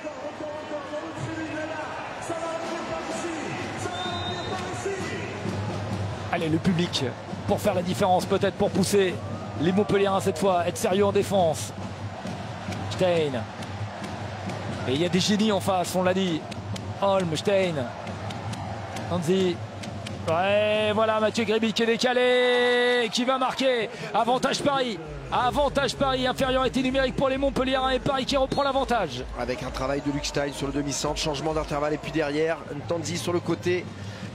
Allez, le public pour faire la différence, peut-être pour pousser les Montpelliérains cette fois, être sérieux en défense. Stein. Et il y a des génies en face, on l'a dit. Holm, Stein, Tansi. Ouais, voilà Mathieu Gréby qui est décalé, qui va marquer. Avantage Paris. Avantage Paris, infériorité numérique pour les Montpelliérains et Paris qui reprend l'avantage. Avec un travail de Luc Steins sur le demi-centre, changement d'intervalle et puis derrière, Tansi sur le côté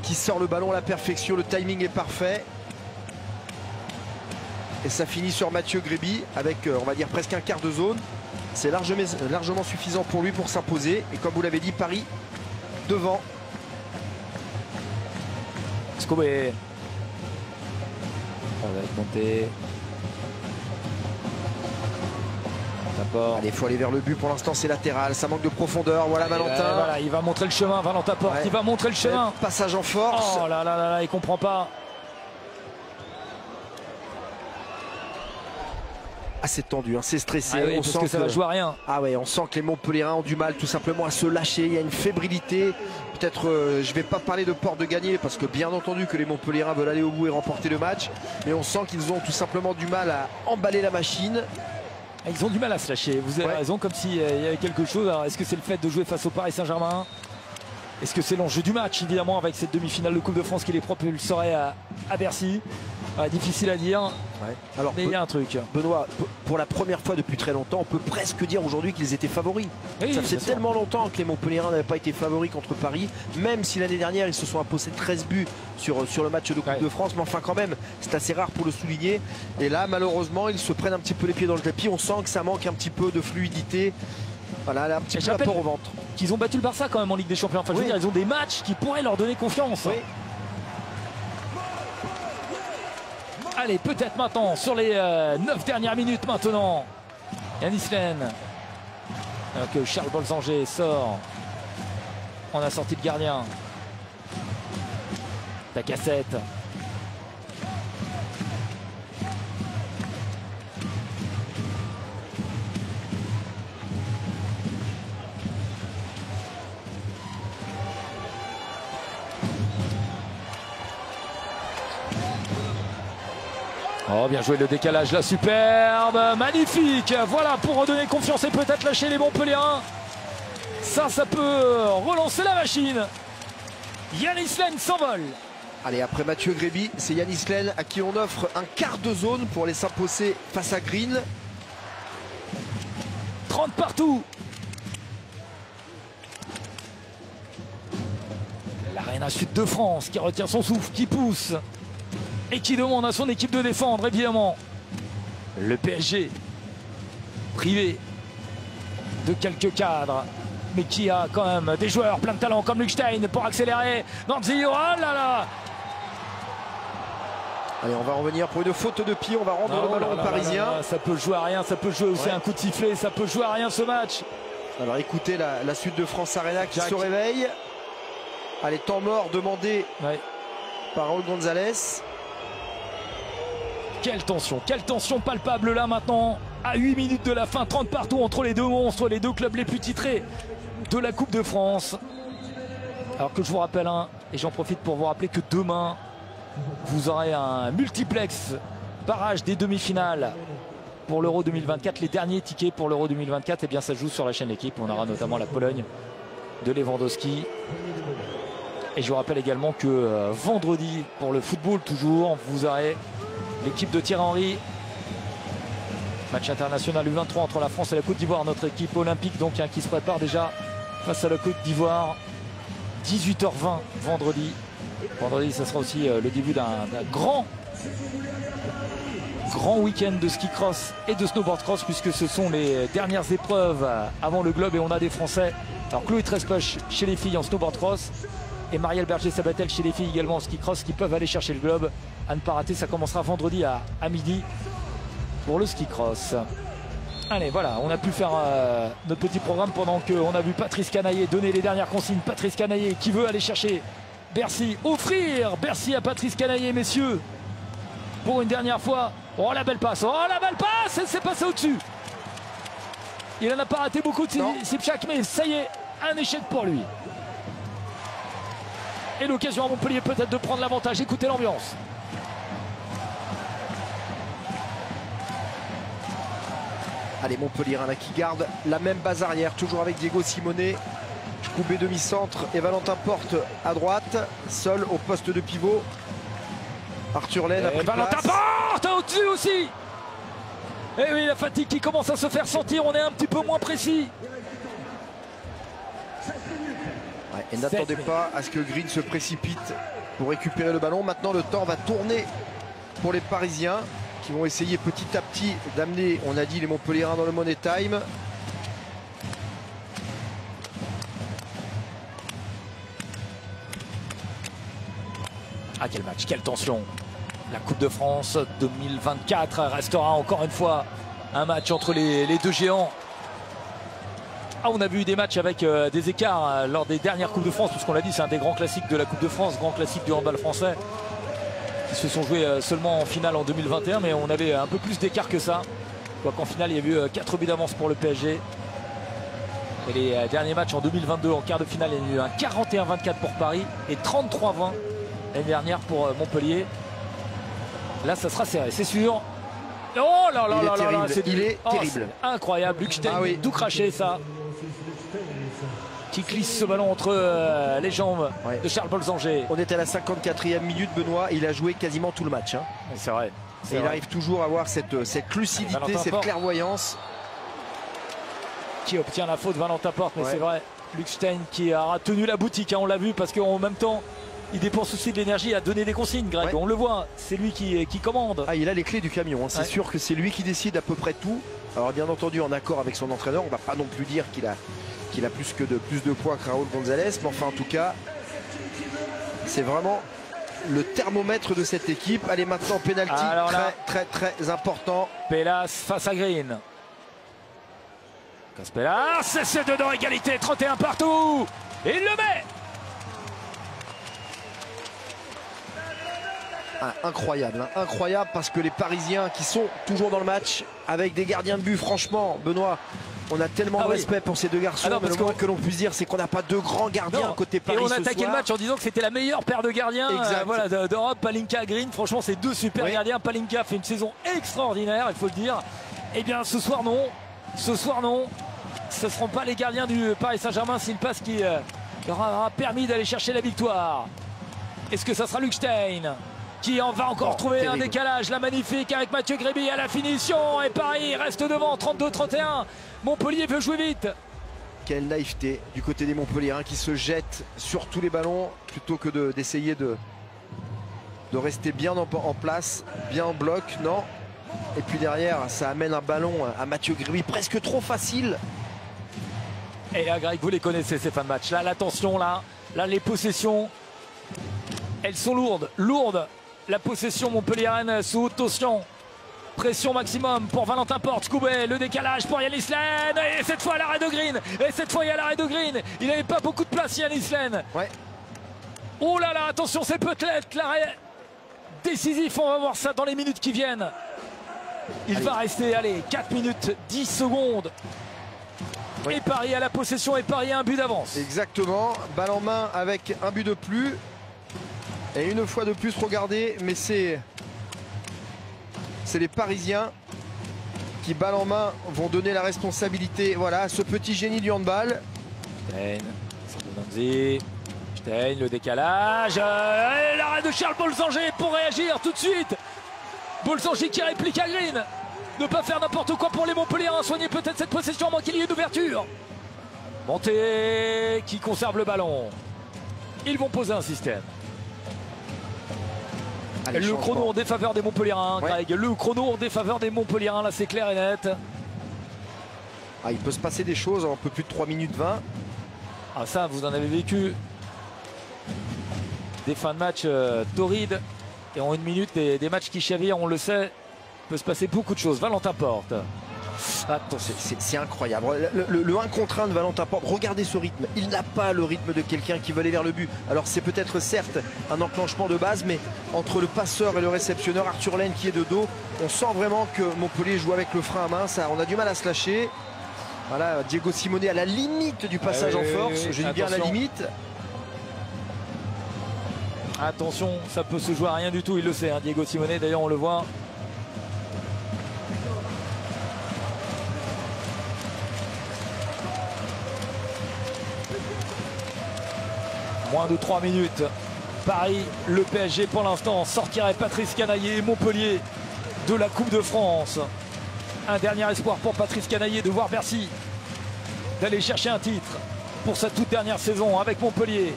qui sort le ballon à la perfection, le timing est parfait. Et ça finit sur Mathieu Gréby avec, on va dire, presque un quart de zone. C'est largement, largement suffisant pour lui pour s'imposer. Et comme vous l'avez dit, Paris devant. Shkoubet. On va être monté. Allez, il faut aller vers le but, pour l'instant c'est latéral, ça manque de profondeur, voilà. Allez, Valentin. Là, voilà, il va montrer le chemin, Valentin Porte, ouais. Il va montrer le chemin. Passage en force. Oh là là là là, il comprend pas. Ah, c'est tendu, hein, c'est stressé. Ah oui, on sent que ça va jouer à rien. Ah ouais, on sent que les Montpelliérains ont du mal tout simplement à se lâcher, il y a une fébrilité. Peut-être, euh, je ne vais pas parler de peur de gagner parce que bien entendu que les Montpelliérains veulent aller au bout et remporter le match, mais on sent qu'ils ont tout simplement du mal à emballer la machine. Ils ont du mal à se lâcher, vous avez ouais. raison, comme s'il euh, y avait quelque chose. Alors est-ce que c'est le fait de jouer face au Paris Saint-Germain? Est-ce que c'est l'enjeu du match, évidemment, avec cette demi-finale de Coupe de France qui les propulserait à, à Bercy? Ouais, difficile à dire, ouais. Alors, mais il y a un truc. Benoît, pour la première fois depuis très longtemps, on peut presque dire aujourd'hui qu'ils étaient favoris. Oui, ça faisait tellement longtemps que les Montpelliérains n'avaient pas été favoris contre Paris, même si l'année dernière, ils se sont imposés treize buts sur, sur le match de Coupe ouais. de France. Mais enfin, quand même, c'est assez rare pour le souligner. Et là, malheureusement, ils se prennent un petit peu les pieds dans le tapis. On sent que ça manque un petit peu de fluidité. Voilà, là, un petit peu la peur au ventre. Qu'ils ont battu le Barça quand même en Ligue des Champions. Enfin, oui. je veux dire, ils ont des matchs qui pourraient leur donner confiance. Oui. Hein. Allez, peut-être maintenant, sur les euh, neuf dernières minutes maintenant. Yanis Lenne. Alors que Charles Bolzinger sort. On a sorti le gardien. La cassette. Oh, bien joué le décalage, la superbe, magnifique. Voilà, pour redonner confiance et peut-être lâcher les Montpelliérains. Ça, ça peut relancer la machine. Yanis Lenne s'envole. Allez, après Mathieu Gréby, c'est Yanis Lenne à qui on offre un quart de zone pour les s'imposer face à Green. trente partout. L'arène Sud de France qui retient son souffle, qui pousse. Et qui demande à son équipe de défendre, évidemment. Le P S G, privé de quelques cadres, mais qui a quand même des joueurs plein de talent comme Luc Steins pour accélérer. Nantes-Zio, oh là là. Allez, on va revenir pour une faute de pied, on va rendre non, le ballon aux Parisiens. Là, là, ça peut jouer à rien, ça peut jouer aussi ouais. un coup de sifflet, ça peut jouer à rien ce match. Alors écoutez la, la Sud de France Arena qui Jacques. se réveille. Allez, temps mort demandé ouais. par Raúl González. Quelle tension, quelle tension palpable là maintenant, à huit minutes de la fin, trente partout entre les deux monstres, les deux clubs les plus titrés de la Coupe de France. Alors que je vous rappelle, hein, et j'en profite pour vous rappeler que demain, vous aurez un multiplex barrage des demi-finales pour l'Euro deux mille vingt-quatre. Les derniers tickets pour l'Euro deux mille vingt-quatre, et bien ça joue sur la chaîne L'équipe. On aura notamment la Pologne de Lewandowski. Et je vous rappelle également que euh, vendredi, pour le football toujours, vous aurez... l'équipe de Thierry Henry, match international U vingt-trois entre la France et la Côte d'Ivoire. Notre équipe olympique donc hein, qui se prépare déjà face à la Côte d'Ivoire. dix-huit heures vingt vendredi. Vendredi, ça sera aussi euh, le début d'un grand, grand week-end de ski cross et de snowboard cross, puisque ce sont les dernières épreuves avant le globe et on a des Français. Alors Chloé Trespach chez les filles en snowboard cross. Et Marielle Berger-Sabatel chez les filles également en ski cross qui peuvent aller chercher le globe à ne pas rater. Ça commencera vendredi à, à midi pour le ski cross. Allez, voilà, on a pu faire euh, notre petit programme pendant qu'on a vu Patrice Canayer donner les dernières consignes. Patrice Canayer qui veut aller chercher Bercy, offrir Bercy à Patrice Canayer, messieurs. pour une dernière fois. Oh la belle passe, oh la belle passe, elle s'est passée au-dessus. Il en a pas raté beaucoup de Sipchak, mais ça y est, un échec pour lui. Et l'occasion à Montpellier peut-être de prendre l'avantage. Écoutez l'ambiance. Allez, Montpellier là qui garde la même base arrière, toujours avec Diego Simonet. Shkoubet demi-centre et Valentin Porte à droite, seul au poste de pivot. Arthur Lenne a pris Valentin place. Porte au-dessus aussi. Et oui, la fatigue qui commence à se faire sentir, on est un petit peu moins précis. Ouais, et n'attendez pas à ce que Green se précipite pour récupérer le ballon. Maintenant, le temps va tourner pour les Parisiens qui vont essayer petit à petit d'amener, on a dit, les Montpelliérains dans le Money Time. Ah, quel match, quelle tension. La Coupe de France deux mille vingt-quatre restera encore une fois un match entre les, les deux géants. Ah, on a vu des matchs avec euh, des écarts euh, lors des dernières Coupes de France, puisqu'on l'a dit, c'est un des grands classiques de la Coupe de France, grand classique du handball français, qui se sont joués euh, seulement en finale en deux mille vingt et un, mais on avait un peu plus d'écart que ça. Quoiqu'en finale, il y a eu euh, quatre buts d'avance pour le P S G. Et les euh, derniers matchs en deux mille vingt-deux, en quart de finale, il y a eu un quarante et un vingt-quatre pour Paris et trente-trois vingt. L'année dernière pour Montpellier. Là, ça sera serré, c'est sûr. Oh là là là là, c'est du... oh, terrible. Incroyable, Luc Steins, ah oui. D'où cracher ça. Qui glisse ce ballon entre euh, les jambes ouais. de Charles Bolzinger. On est à la cinquante-quatrième minute, Benoît. Il a joué quasiment tout le match. Hein. C'est vrai. Et il arrive toujours à avoir cette, cette lucidité, Allez, cette Porte. clairvoyance. Qui obtient la faute, Valentin Porte, mais ouais. c'est vrai. Luc Steins qui a tenu la boutique, hein, on l'a vu, parce qu'en même temps, il dépense aussi de l'énergie à donner des consignes, Greg. Ouais. On le voit, c'est lui qui, qui commande. Ah, il a les clés du camion, hein. C'est ouais. sûr que c'est lui qui décide à peu près tout. Alors bien entendu, en accord avec son entraîneur, on ne va pas non plus dire qu'il a, qu'il a plus, que de, plus de poids que Raúl González. Mais enfin, en tout cas, c'est vraiment le thermomètre de cette équipe. Allez, maintenant, pénalty très, très, très important. Pelas face à Green. Pelas, c'est dedans, égalité, trente et un partout. Et il le met. Ah, incroyable, hein, incroyable, parce que les Parisiens qui sont toujours dans le match avec des gardiens de but, franchement, Benoît, on a tellement ah de oui. respect pour ces deux garçons. Alors, mais le moins que l'on puisse dire, c'est qu'on n'a pas deux grands gardiens non. côté Paris. Et on a attaqué le match en disant que c'était la meilleure paire de gardiens euh, voilà, d'Europe, Palinka, Green. Franchement, c'est deux super oui. gardiens. Palinka fait une saison extraordinaire, il faut le dire. Eh bien, ce soir, non. Ce soir, non. Ce ne seront pas les gardiens du Paris Saint-Germain, s'ils passent, qui euh, leur aura permis d'aller chercher la victoire. Est-ce que ça sera Luc Steins qui en va encore oh, trouver terrible. un décalage, la magnifique avec Mathieu Gréby à la finition, et Paris reste devant, trente-deux trente et un. Montpellier veut jouer vite. Quelle naïveté du côté des Montpellier, hein, qui se jettent sur tous les ballons plutôt que d'essayer de, de, de rester bien en, en place, bien en bloc, non. Et puis derrière, ça amène un ballon à Mathieu Gréby, presque trop facile. Et là, Greg, vous les connaissez ces fins de match, là, la tension, là, là, les possessions, elles sont lourdes, lourdes. La possession Montpellier-Rennes sous haute tension. Pression maximum pour Valentin Porte. Shkoubet, le décalage pour Yanis Lenne. Et cette fois, l'arrêt de Green. Et cette fois, il y a l'arrêt de Green. Il n'avait pas beaucoup de place, Yanis Lenne. Ouais. Oh là là, attention, c'est peut-être l'arrêt décisif. On va voir ça dans les minutes qui viennent. Il allez. va rester, allez, quatre minutes dix secondes. Ouais. Et Paris à la possession et Paris à un but d'avance. Exactement. Balle en main avec un but de plus. Et une fois de plus, regardez, mais c'est les Parisiens qui, balle en main, vont donner la responsabilité voilà, à ce petit génie du handball. Stein, Stein, le décalage, euh, l'arrêt de Charles Bolzinger pour réagir tout de suite. Bolzinger qui réplique à Green. Ne pas faire n'importe quoi pour les Montpelliérains, soigner peut-être cette possession, avant qu'il y ait une ouverture. Monte qui conserve le ballon. Ils vont poser un système. Allez, le chrono en défaveur des Montpelliérains, ouais. Greg. Le chrono en défaveur des Montpelliérains, là c'est clair et net. Ah, il peut se passer des choses en un peu plus de trois minutes vingt. Ah, ça, vous en avez vécu des fins de match euh, torrides et en une minute, des, des matchs qui chavirent, on le sait. Il peut se passer beaucoup de choses. Valentin Porte. Attends, c'est incroyable. Le, le, le un contre un de Valentin Porte, regardez ce rythme. Il n'a pas le rythme de quelqu'un qui veut aller vers le but. Alors c'est peut-être certes un enclenchement de base, mais entre le passeur et le réceptionneur, Arthur Lenne qui est de dos, on sent vraiment que Montpellier joue avec le frein à main. Ça, on a du mal à se lâcher. Voilà, Diego Simonet à la limite du passage ah oui, en force. Oui, oui, oui. Je dis bien à la limite. Attention, ça peut se jouer à rien du tout, il le sait, hein, Diego Simonet, d'ailleurs on le voit. Moins de trois minutes. Paris, le P S G pour l'instant sortirait Patrice Canayer et Montpellier de la Coupe de France. Un dernier espoir pour Patrice Canayer de voir Bercy, d'aller chercher un titre pour sa toute dernière saison avec Montpellier.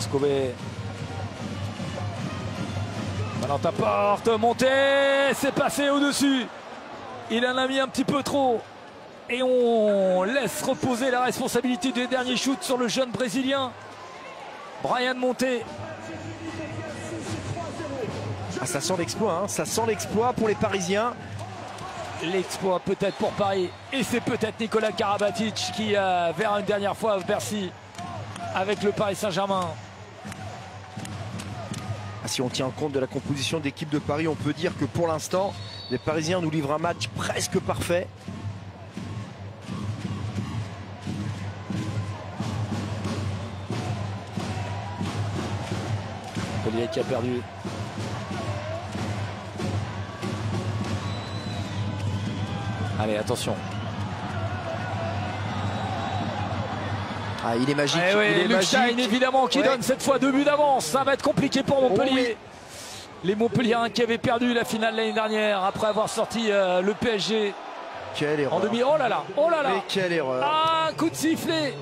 Shkoubet. Valentin Porte, montée, c'est passé au-dessus. Il en a mis un petit peu trop. Et on laisse reposer la responsabilité des derniers shoots sur le jeune Brésilien, Brian Monte. Ah, ça sent l'exploit, hein. Ça sent l'exploit pour les Parisiens. L'exploit peut-être pour Paris. Et c'est peut-être Nikola Karabatić qui euh, verra une dernière fois à Bercy avec le Paris Saint-Germain. Ah, si on tient compte de la composition d'équipe de Paris, on peut dire que pour l'instant, les Parisiens nous livrent un match presque parfait. Montpellier qui a perdu. Allez, attention. Ah, il est magique. Eh oui, il est Luc Steins, évidemment, qui ouais. donne cette fois deux buts d'avance. Ça va être compliqué pour Montpellier. Oh, oui. Les Montpelliérains qui avaient perdu la finale l'année dernière après avoir sorti euh, le P S G. Quelle erreur. En demi. Oh là là. Oh là là. Mais quelle erreur. Ah, coup de sifflet.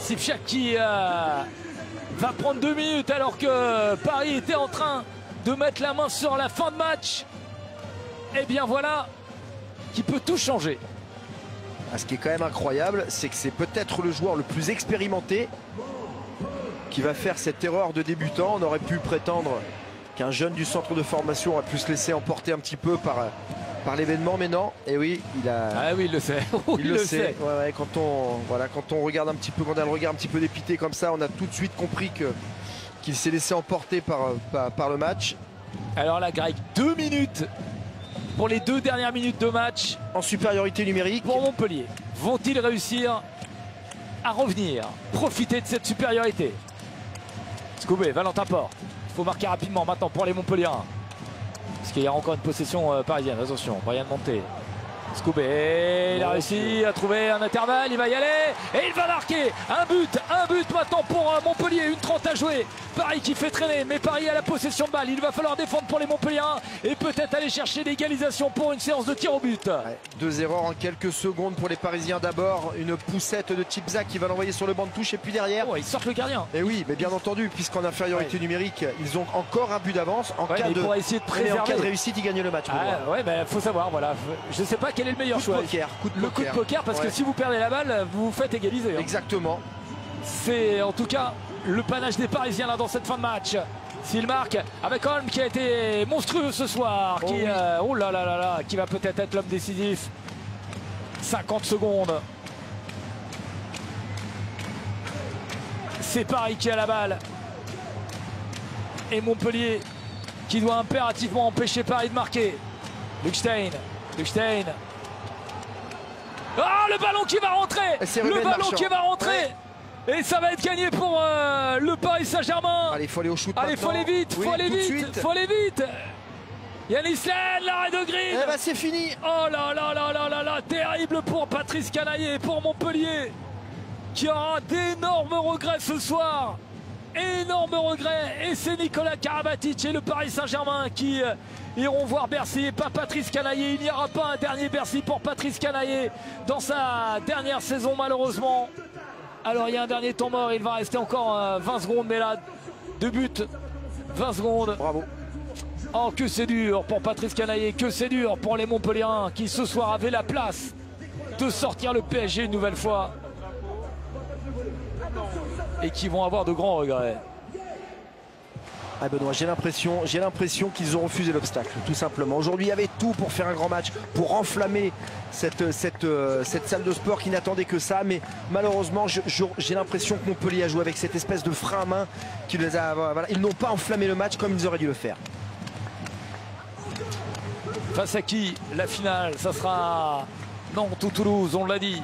Sipchak qui euh, va prendre deux minutes alors que Paris était en train de mettre la main sur la fin de match. Et bien voilà qui peut tout changer. Ah, ce qui est quand même incroyable, c'est que c'est peut-être le joueur le plus expérimenté qui va faire cette erreur de débutant. On aurait pu prétendre qu'un jeune du centre de formation aurait pu se laisser emporter un petit peu par, par l'événement, mais non. Et oui, il a. Ah oui, il le sait. Il, il le, le sait. sait. Ouais, ouais, quand on voilà, quand on regarde un petit peu, quand on a le regard un petit peu dépité comme ça, on a tout de suite compris que qu'il s'est laissé emporter par, par par le match. Alors là, Greg, deux minutes. Pour les deux dernières minutes de match. En supériorité numérique. Pour Montpellier. Vont-ils réussir à revenir, profiter de cette supériorité? Shkoubet, Valentin Porte. Il faut marquer rapidement maintenant pour les Montpelliérains. Parce qu'il y a encore une possession euh, parisienne. Attention, Brian Monte. Shkoubet, il a réussi à trouver un intervalle. Il va y aller. Et il va marquer. Un but, un but maintenant pour euh, Montpellier. Une trente à jouer. Paris qui fait traîner, mais Paris a la possession de balle. Il va falloir défendre pour les Montpelliérains et peut-être aller chercher l'égalisation pour une séance de tir au but. Ouais, deux erreurs en quelques secondes pour les Parisiens. D'abord, une poussette de Sipchak qui va l'envoyer sur le banc de touche et puis derrière. Oh, ils sortent le gardien. Et oui, mais bien entendu, puisqu'en infériorité ouais. numérique, ils ont encore un but d'avance. En, ouais, de... essayer de préserver. En cas de réussite, ils gagnent le match. Ah, ouais, mais faut savoir, voilà. Je ne sais pas quel est le meilleur coup choix. De poker, coup de le poker. coup de poker, parce ouais. que si vous perdez la balle, vous vous faites égaliser. Hein. Exactement. C'est en tout cas le panache des Parisiens là dans cette fin de match. S'il marque avec Holm qui a été monstrueux ce soir, oh qui, oui. euh, oh là là là là, qui va peut-être être, être l'homme décisif. cinquante secondes. C'est Paris qui a la balle. Et Montpellier qui doit impérativement empêcher Paris de marquer. Luc Steins, Luc Steins. Ah, le ballon qui va rentrer. Le ballon qui va rentrer. Ouais. Et ça va être gagné pour euh, le Paris Saint-Germain. Allez, il faut aller au shoot. Allez, il faut aller vite, oui, faut aller vite, faut aller vite. Yanis Lenne, l'arrêt de Green. Eh ben, c'est fini. Oh là là là là là là, terrible pour Patrice Canayer, pour Montpellier, qui aura d'énormes regrets ce soir. Énormes regrets. Et c'est Nikola Karabatić et le Paris Saint-Germain qui euh, iront voir Bercy et pas Patrice Canayer. Il n'y aura pas un dernier Bercy pour Patrice Canayer dans sa dernière saison, malheureusement. Alors il y a un dernier temps mort, il va rester encore vingt secondes, mais là, deux buts, vingt secondes. Bravo. Oh, que c'est dur pour Patrice Canayer, que c'est dur pour les Montpelliérains qui ce soir avaient la place de sortir le P S G une nouvelle fois. Et qui vont avoir de grands regrets. Ah Benoît, j'ai l'impression, j'ai l'impression qu'ils ont refusé l'obstacle, tout simplement. Aujourd'hui, il y avait tout pour faire un grand match, pour enflammer cette, cette, cette salle de sport qui n'attendait que ça. Mais malheureusement, j'ai l'impression que Montpellier a joué avec cette espèce de frein à main qui les a. Voilà, ils n'ont pas enflammé le match comme ils auraient dû le faire. Face à qui la finale? Ça sera Nantes ou Toulouse, on l'a dit.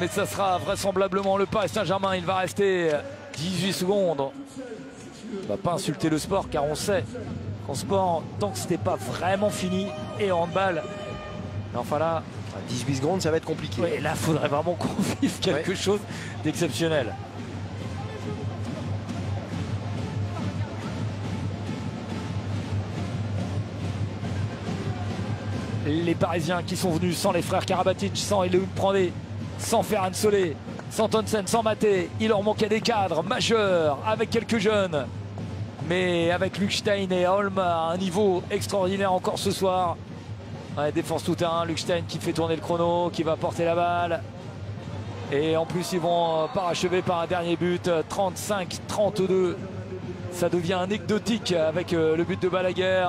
Mais ça sera vraisemblablement le Paris Saint-Germain. Il va rester dix-huit secondes. On ne va pas insulter le sport, car on sait qu'en sport, tant que ce n'était pas vraiment fini, et en handball, enfin là... dix-huit secondes, ça va être compliqué. Ouais, là, il faudrait vraiment qu'on vive quelque ouais. chose d'exceptionnel. Les Parisiens qui sont venus sans les frères Karabatić, sans Elohim Prandi, sans Ferran Solé, sans Tonsen, sans Maté. Il leur manquait des cadres majeurs avec quelques jeunes. Mais avec Luc Steins et Holm à un niveau extraordinaire encore ce soir. Ouais, défense tout terrain, Luc Steins qui fait tourner le chrono, qui va porter la balle. Et en plus ils vont parachever par un dernier but, trente-cinq à trente-deux. Ça devient anecdotique avec le but de Balaguer.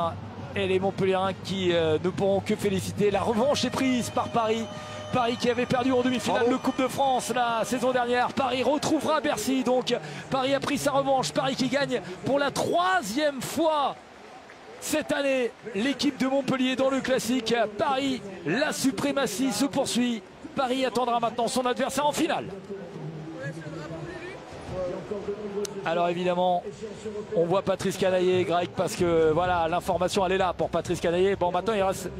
Et les Montpelliérains qui euh, ne pourront que féliciter. La revanche est prise par Paris. Paris qui avait perdu en demi-finale de Coupe de France la saison dernière. Paris retrouvera Bercy. Donc Paris a pris sa revanche. Paris qui gagne pour la troisième fois cette année. L'équipe de Montpellier dans le classique. Paris, la suprématie se poursuit. Paris attendra maintenant son adversaire en finale. Alors évidemment, on voit Patrice Canayer, Greg, parce que voilà, l'information elle est là pour Patrice Canayer. Bon, maintenant il reste